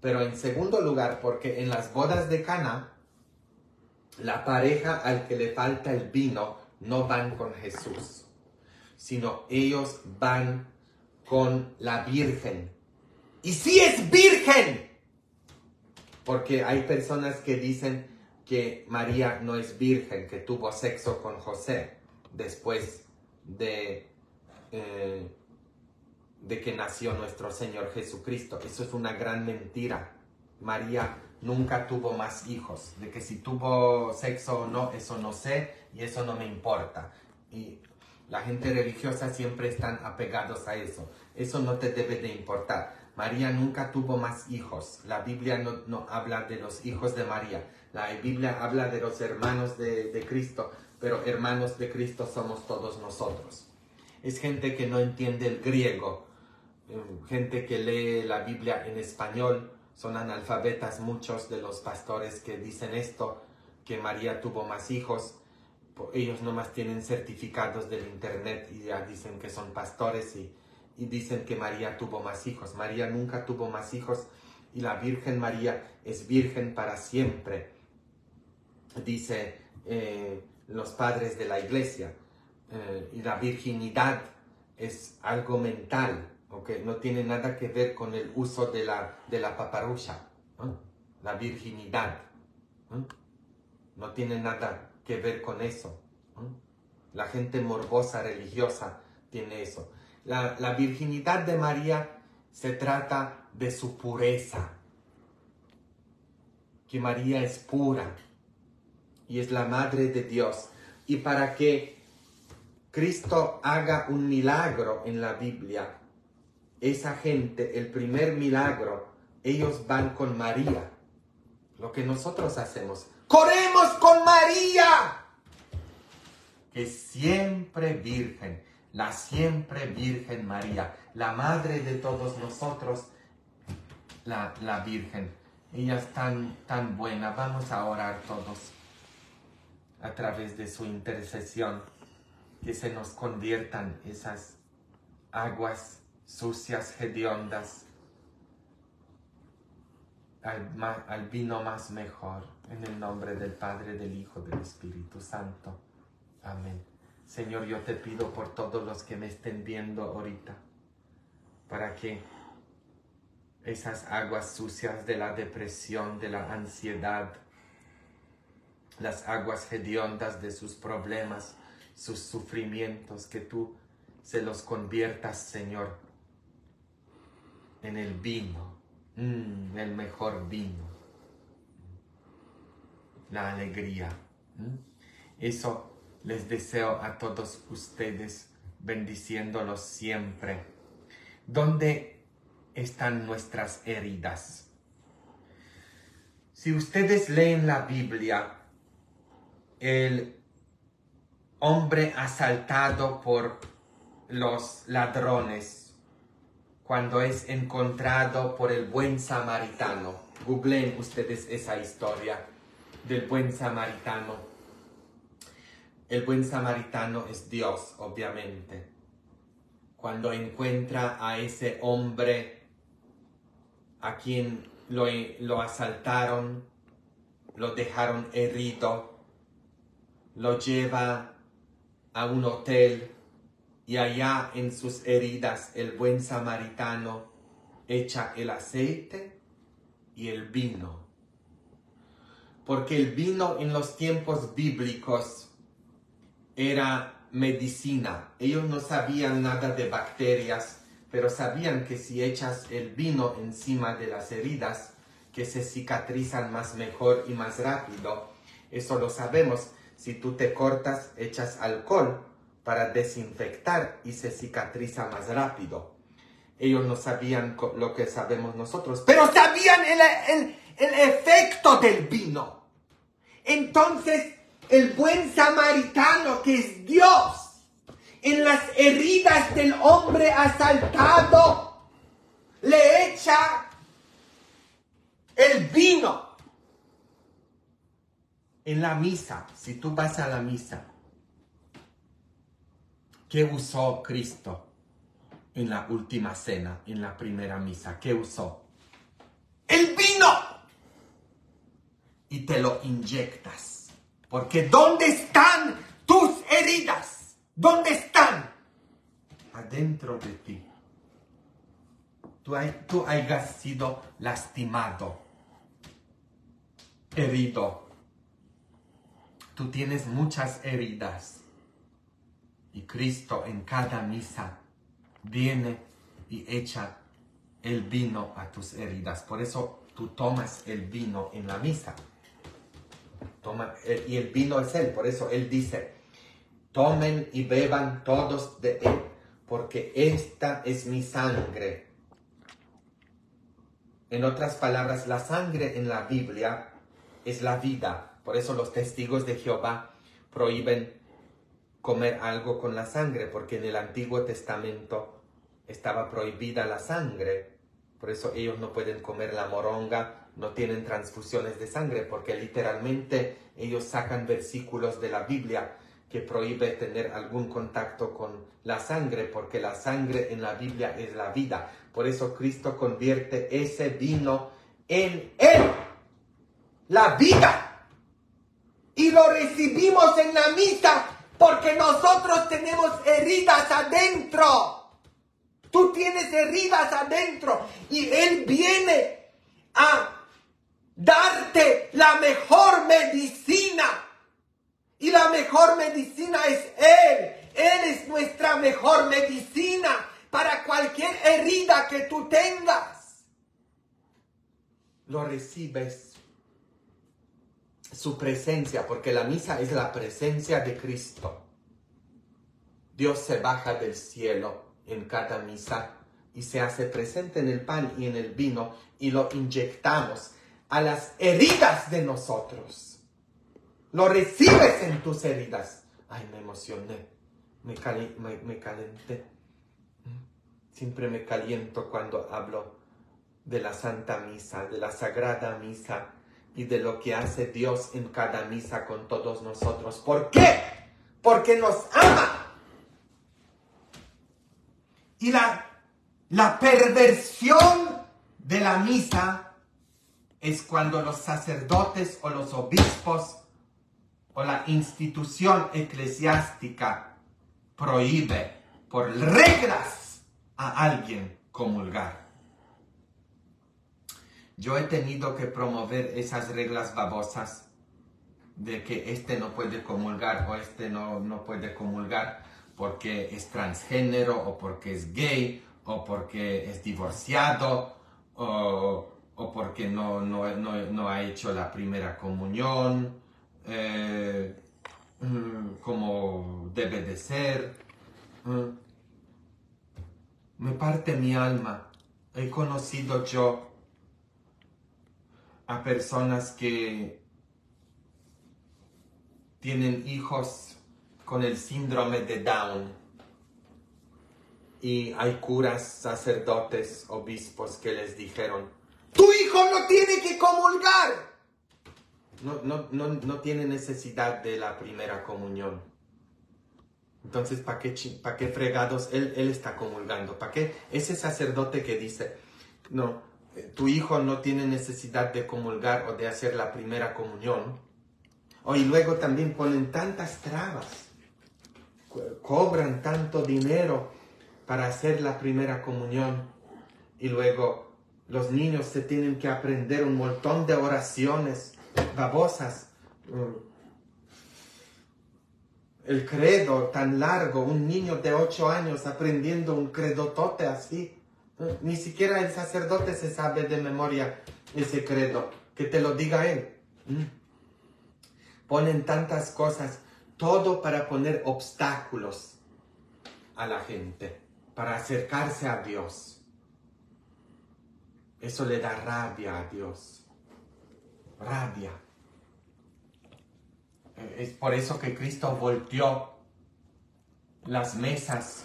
Pero en segundo lugar porque en las bodas de Caná, la pareja al que le falta el vino no van con Jesús, sino ellos van con la Virgen. Y sí es virgen, porque hay personas que dicen que María no es virgen, que tuvo sexo con José después de que nació nuestro Señor Jesucristo. Eso es una gran mentira. María nunca tuvo más hijos. De que si tuvo sexo o no, eso no sé y eso no me importa. Y la gente religiosa siempre están apegados a eso. Eso no te debe de importar. María nunca tuvo más hijos. La Biblia no habla de los hijos de María. La Biblia habla de los hermanos de Cristo, pero hermanos de Cristo somos todos nosotros. Es gente que no entiende el griego, gente que lee la Biblia en español. Son analfabetas muchos de los pastores que dicen esto, que María tuvo más hijos. Ellos nomás tienen certificados del internet y ya dicen que son pastores y dicen que María tuvo más hijos. María nunca tuvo más hijos y la Virgen María es virgen para siempre, dice los padres de la iglesia. Y la virginidad es algo mental, ¿okay? No tiene nada que ver con el uso de la paparrucha, ¿no? La virginidad, ¿no? No tiene nada que ver con eso, ¿no? La gente morbosa, religiosa, tiene eso. La virginidad de María se trata de su pureza, que María es pura y es la madre de Dios. Y para que Cristo haga un milagro en la Biblia, esa gente, el primer milagro, ellos van con María. Lo que nosotros hacemos, corremos con María, que siempre virgen, la siempre Virgen María, la madre de todos nosotros, la Virgen. Ella es tan buena. Vamos a orar todos a través de su intercesión, que se nos conviertan esas aguas sucias, hediondas, al vino más mejor. En el nombre del Padre, del Hijo, del Espíritu Santo. Amén. Señor, yo te pido por todos los que me estén viendo ahorita, para que esas aguas sucias de la depresión, de la ansiedad, las aguas hediondas de sus problemas, sus sufrimientos, que tú se los conviertas, Señor, en el vino, el mejor vino, la alegría. Eso les deseo a todos ustedes, bendiciéndolos siempre. ¿Dónde están nuestras heridas? Si ustedes leen la Biblia, el hombre asaltado por los ladrones cuando es encontrado por el buen samaritano. Googleen ustedes esa historia del buen samaritano. El buen samaritano es Dios, obviamente. Cuando encuentra a ese hombre a quien lo asaltaron, lo dejaron herido, lo lleva a un hotel y allá en sus heridas el buen samaritano echa el aceite y el vino. Porque el vino en los tiempos bíblicos era medicina. Ellos no sabían nada de bacterias, pero sabían que si echas el vino encima de las heridas, que se cicatrizan más mejor y más rápido. Eso lo sabemos. Si tú te cortas, echas alcohol para desinfectar y se cicatriza más rápido. Ellos no sabían lo que sabemos nosotros, pero sabían el efecto del vino. Entonces, el buen samaritano, que es Dios, en las heridas del hombre asaltado, le echa el vino. En la misa, si tú vas a la misa, ¿qué usó Cristo en la última cena, en la primera misa? ¿Qué usó? ¡El vino! Y te lo inyectas. Porque ¿dónde están tus heridas? ¿Dónde están? Adentro de ti. Tú hayas sido lastimado, herido. Tú tienes muchas heridas. Y Cristo en cada misa viene y echa el vino a tus heridas. Por eso tú tomas el vino en la misa. Y el vino es Él. Por eso Él dice, tomen y beban todos de Él, porque esta es mi sangre. En otras palabras, la sangre en la Biblia es la vida. Por eso los testigos de Jehová prohíben comer algo con la sangre, porque en el Antiguo Testamento estaba prohibida la sangre. Por eso ellos no pueden comer la moronga, no tienen transfusiones de sangre, porque literalmente ellos sacan versículos de la Biblia que prohíbe tener algún contacto con la sangre, porque la sangre en la Biblia es la vida. Por eso Cristo convierte ese vino en Él, la vida. Y lo recibimos en la misa, porque nosotros tenemos heridas adentro. Tú tienes heridas adentro, y Él viene a darte la mejor medicina. Y la mejor medicina es Él. Él es nuestra mejor medicina para cualquier herida que tú tengas. Lo recibes. Su presencia, porque la misa es la presencia de Cristo. Dios se baja del cielo en cada misa y se hace presente en el pan y en el vino, y lo inyectamos a las heridas de nosotros. Lo recibes en tus heridas. Ay, me emocioné. Me calenté. Siempre me caliento cuando hablo de la Santa Misa, de la Sagrada Misa, y de lo que hace Dios en cada misa con todos nosotros. ¿Por qué? Porque nos ama. Y la perversión de la misa es cuando los sacerdotes o los obispos o la institución eclesiástica prohíbe por reglas a alguien comulgar. Yo he tenido que promover esas reglas babosas de que este no puede comulgar o este no puede comulgar porque es transgénero o porque es gay o porque es divorciado o porque no ha hecho la primera comunión como debe de ser. Me parte mi alma. He conocido yo a personas que tienen hijos con el síndrome de Down. Y hay curas, sacerdotes, obispos que les dijeron, ¡tu hijo no tiene que comulgar! No tiene necesidad de la primera comunión. Entonces, ¿para qué fregados él está comulgando? ¿Para qué ese sacerdote que dice, no, tu hijo no tiene necesidad de comulgar o de hacer la primera comunión? Oh, y luego también ponen tantas trabas, cobran tanto dinero para hacer la primera comunión. Y luego los niños se tienen que aprender un montón de oraciones babosas. El credo tan largo, un niño de 8 años aprendiendo un credotote así. Ni siquiera el sacerdote se sabe de memoria ese credo, que te lo diga él. Ponen tantas cosas, todo para poner obstáculos a la gente, para acercarse a Dios. Eso le da rabia a Dios, rabia. Es por eso que Cristo volteó las mesas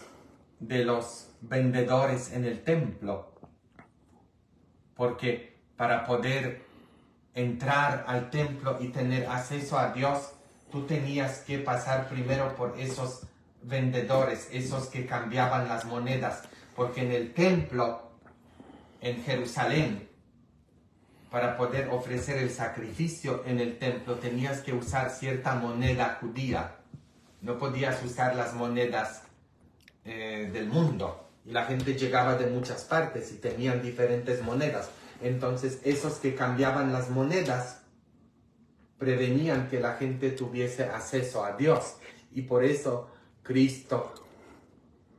de los vendedores en el templo, porque para poder entrar al templo y tener acceso a Dios, tú tenías que pasar primero por esos vendedores, esos que cambiaban las monedas, porque en el templo, en Jerusalén, para poder ofrecer el sacrificio en el templo, tenías que usar cierta moneda judía. No podías usar las monedas del mundo. Y la gente llegaba de muchas partes y tenían diferentes monedas. Entonces, esos que cambiaban las monedas prevenían que la gente tuviese acceso a Dios. Y por eso Cristo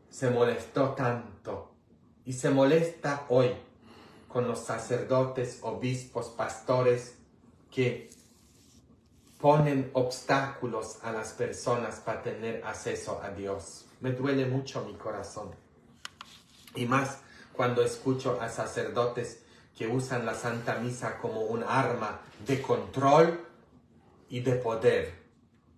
se molestó tanto y se molesta hoy con los sacerdotes, obispos, pastores que ponen obstáculos a las personas para tener acceso a Dios. Me duele mucho mi corazón. Y más cuando escucho a sacerdotes que usan la Santa Misa como un arma de control y de poder.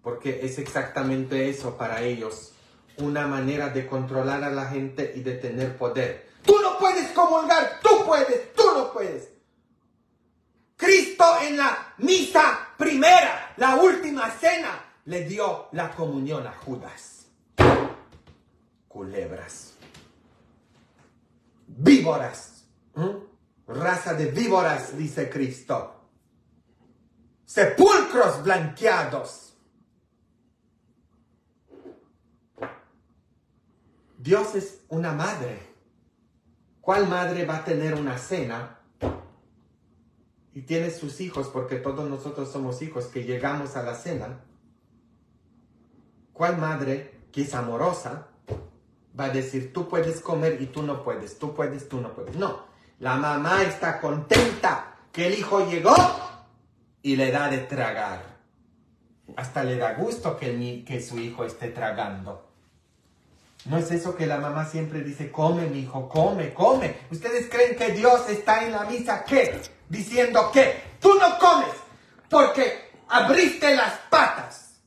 Porque es exactamente eso para ellos. Una manera de controlar a la gente y de tener poder. ¡Tú no puedes comulgar! ¡Tú puedes! ¡Tú no puedes! Cristo en la misa primera, la última cena, le dio la comunión a Judas. Culebras. Víboras. Raza de víboras, dice Cristo. Sepulcros blanqueados. Dios es una madre. ¿Cuál madre va a tener una cena? Y tiene sus hijos, porque todos nosotros somos hijos que llegamos a la cena. ¿Cuál madre, que es amorosa, va a decir, tú puedes comer y tú no puedes, tú puedes, tú no puedes? No, la mamá está contenta que el hijo llegó y le da de tragar. Hasta le da gusto que su hijo esté tragando. ¿No es eso que la mamá siempre dice, come, mi hijo, come, come? ¿Ustedes creen que Dios está en la misa qué? Diciendo que tú no comes porque abriste las patas.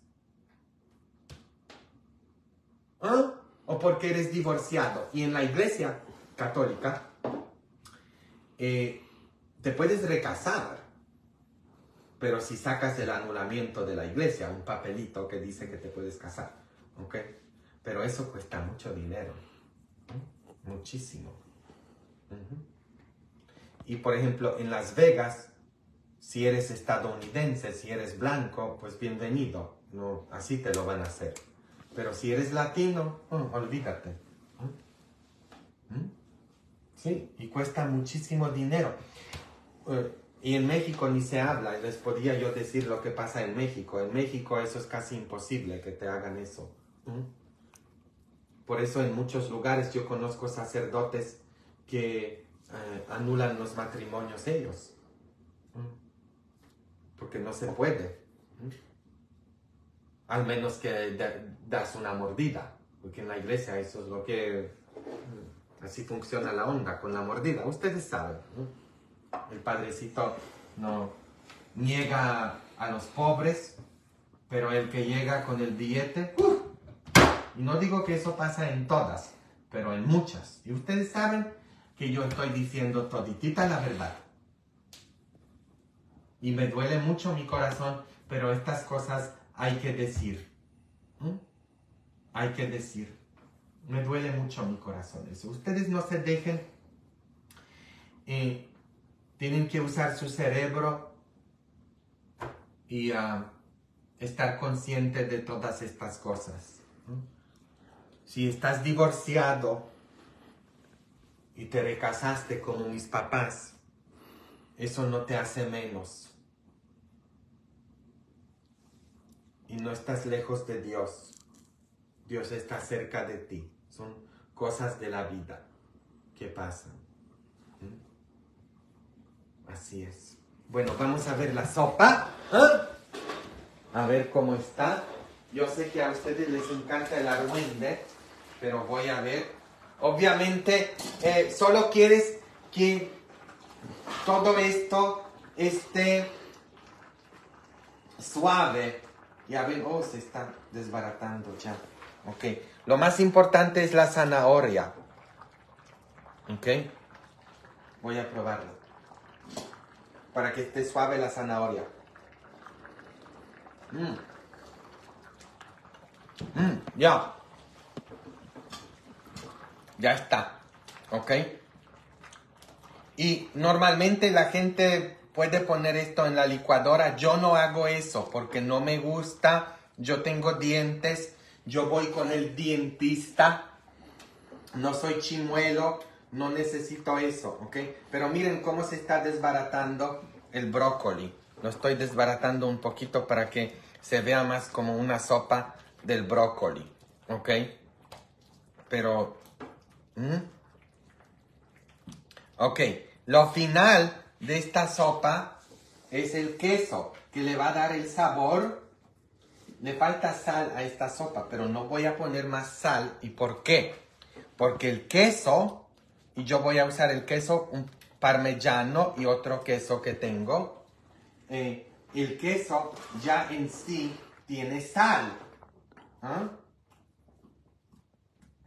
¿Ah? O porque eres divorciado. Y en la iglesia católica te puedes recasar. Pero si sacas el anulamiento de la iglesia, un papelito que dice que te puedes casar. ¿Ok? Pero eso cuesta mucho dinero, muchísimo. Y por ejemplo, en Las Vegas, si eres estadounidense, si eres blanco, pues bienvenido, no, así te lo van a hacer. Pero si eres latino, olvídate. Sí, y cuesta muchísimo dinero. Y en México ni se habla, les podía yo decir lo que pasa en México. En México eso es casi imposible que te hagan eso. Por eso en muchos lugares yo conozco sacerdotes que anulan los matrimonios ellos. Porque no se puede. Al menos que das una mordida. Porque en la iglesia eso es lo que... Así funciona la onda, con la mordida. Ustedes saben. El padrecito no niega a los pobres. Pero el que llega con el billete, y no digo que eso pasa en todas, pero en muchas. Y ustedes saben que yo estoy diciendo toditita la verdad. Y me duele mucho mi corazón, pero estas cosas hay que decir. Hay que decir. Me duele mucho mi corazón eso. Ustedes no se dejen. Tienen que usar su cerebro y estar consciente de todas estas cosas. Si estás divorciado y te recasaste como mis papás, eso no te hace menos. Y no estás lejos de Dios. Dios está cerca de ti. Son cosas de la vida que pasan. Así es. Bueno, vamos a ver la sopa. A ver cómo está. Yo sé que a ustedes les encanta el argüende, pero voy a ver. Obviamente, solo quieres que todo esto esté suave. Ya ven, oh, se está desbaratando ya. Ok, lo más importante es la zanahoria. Ok, voy a probarla. Para que esté suave la zanahoria. Ya está. Ok. Y normalmente la gente puede poner esto en la licuadora. Yo no hago eso porque no me gusta. Yo tengo dientes. Yo voy con el dentista. No soy chimuelo. No necesito eso. Ok. Pero miren cómo se está desbaratando el brócoli. Lo estoy desbaratando un poquito para que se vea más como una sopa del brócoli. Ok. Pero... Ok, lo final de esta sopa es el queso, que le va a dar el sabor. Le falta sal a esta sopa, pero no voy a poner más sal. ¿Y por qué? Porque el queso, y yo voy a usar el queso, un parmigiano y otro queso que tengo. El queso ya en sí tiene sal.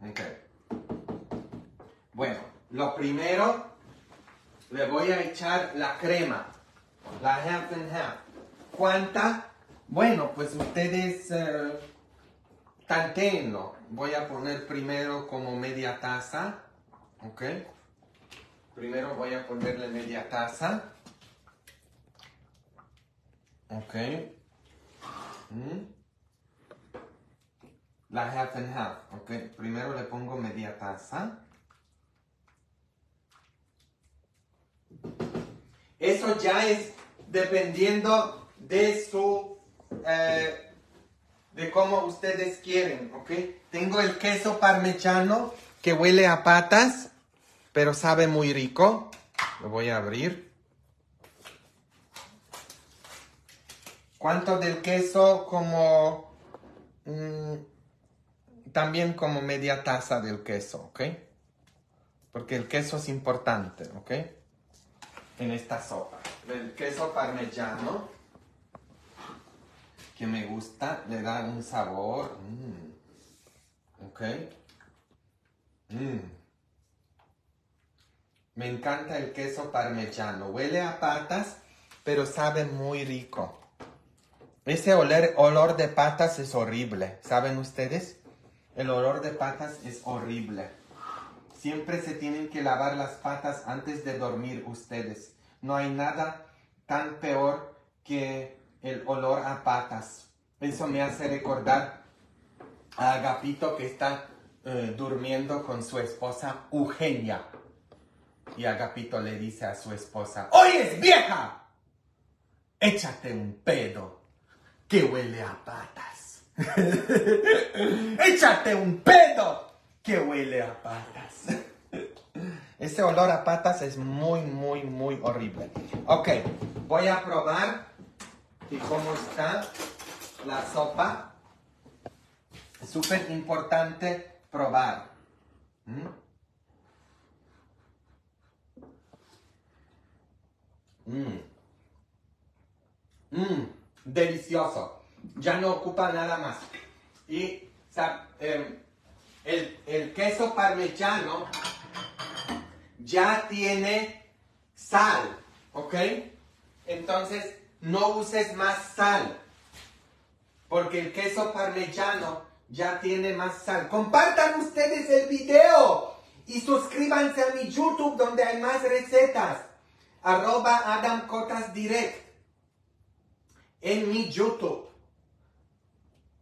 Ok. Bueno, lo primero le voy a echar la crema, la half and half. ¿Cuánta? Bueno, pues ustedes tanteenlo. Voy a poner primero como media taza, ¿ok? Primero voy a ponerle media taza, ¿ok? La half and half, ¿ok? Primero le pongo media taza. Eso ya es dependiendo de su, de cómo ustedes quieren, ¿ok? Tengo el queso parmesano que huele a patas, pero sabe muy rico. Lo voy a abrir. ¿Cuánto del queso? Como, también como media taza del queso, ¿ok? Porque el queso es importante, ¿ok? En esta sopa, el queso parmigiano, que me gusta, le da un sabor, ok, me encanta el queso parmigiano, huele a patas, pero sabe muy rico. Ese olor de patas es horrible, ¿saben ustedes? El olor de patas es horrible. Siempre se tienen que lavar las patas antes de dormir ustedes. No hay nada tan peor que el olor a patas. Eso me hace recordar a Agapito que está durmiendo con su esposa Eugenia. Y Agapito le dice a su esposa, ¡Oye, vieja! Échate un pedo que huele a patas. ¡Échate un pedo! Que huele a patas. Ese olor a patas es muy, muy, muy horrible. Ok, voy a probar y cómo está la sopa. Es súper importante probar. Delicioso. ya no ocupa nada más. Y el queso parmesano ya tiene sal, ¿ok? Entonces no uses más sal, porque el queso parmesano ya tiene más sal. Compartan ustedes el video y suscríbanse a mi YouTube, donde hay más recetas. @AdamKotasDirect en mi YouTube.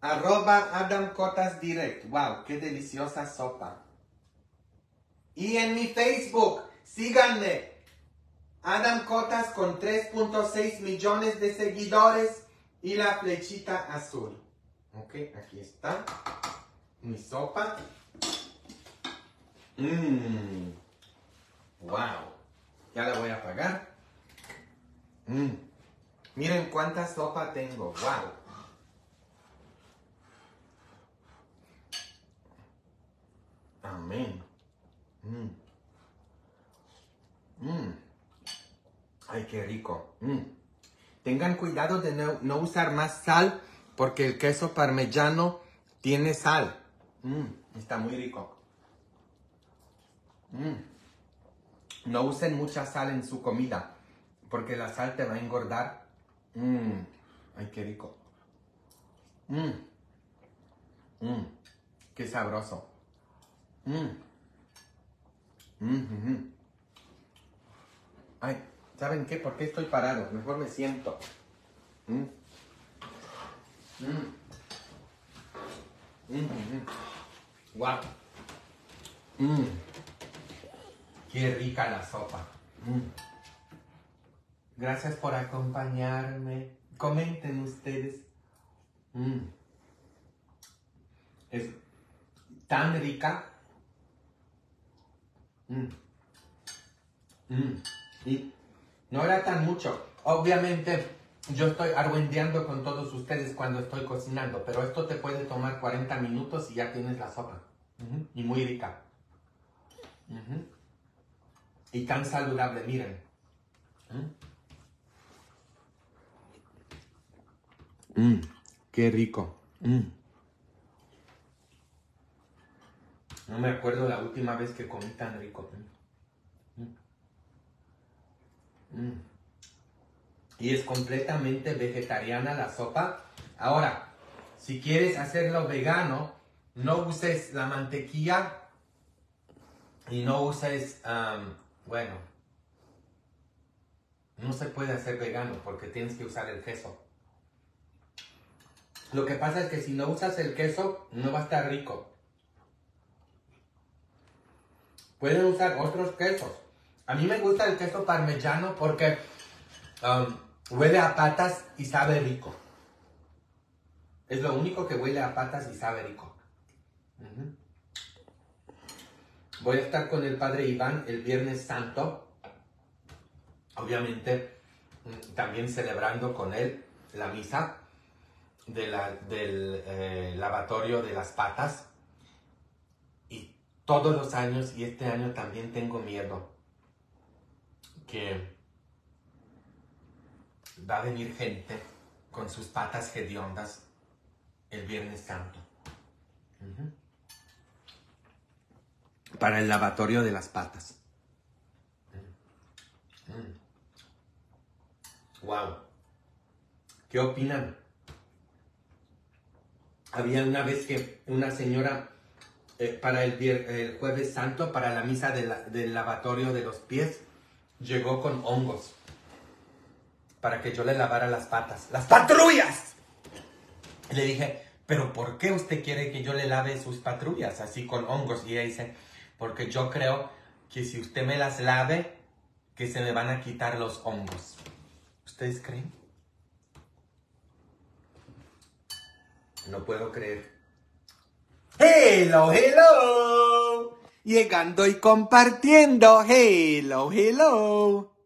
@AdamKotasDirect. Wow, qué deliciosa sopa. Y en mi Facebook, síganme. Adam Kotas con 3.6 millones de seguidores y la flechita azul. Ok, aquí está mi sopa. Wow. Ya la voy a apagar. Miren cuánta sopa tengo. Wow. Amén. Ay, qué rico. Tengan cuidado de no usar más sal, porque el queso parmesano tiene sal. Está muy rico. No usen mucha sal en su comida, porque la sal te va a engordar. Ay, qué rico. Qué sabroso. Ay, ¿saben qué? ¿Por qué estoy parado? Mejor me siento. Guau. Qué rica la sopa. Gracias por acompañarme. Comenten ustedes. Es tan rica. Y no era tan mucho. Obviamente yo estoy argüendeando con todos ustedes cuando estoy cocinando, pero esto te puede tomar 40 minutos y ya tienes la sopa. Y muy rica. Y tan saludable, miren. Qué rico. No me acuerdo la última vez que comí tan rico. Y es completamente vegetariana la sopa. Ahora, si quieres hacerlo vegano, no uses la mantequilla y no uses... bueno, no se puede hacer vegano porque tienes que usar el queso. Lo que pasa es que si no usas el queso, no va a estar rico. Pueden usar otros quesos. A mí me gusta el queso parmesano porque huele a patas y sabe rico. Es lo único que huele a patas y sabe rico. Voy a estar con el Padre Iván el Viernes Santo. Obviamente, también celebrando con él la misa del lavatorio de las patas. Y todos los años, y este año también tengo miedo que va a venir gente con sus patas hediondas el Viernes Santo. Para el lavatorio de las patas. Wow. ¿Qué opinan? Había una vez que una señora para el Jueves Santo, para la misa del lavatorio de los pies, llegó con hongos para que yo le lavara las patas. ¡Las patrullas! Y le dije, ¿pero por qué usted quiere que yo le lave sus patrullas así con hongos? Y ella dice, porque yo creo que si usted me las lave, que se me van a quitar los hongos. ¿Ustedes creen? No puedo creer. ¡Hello, hello! Llegando y compartiendo. ¡Hello, hello!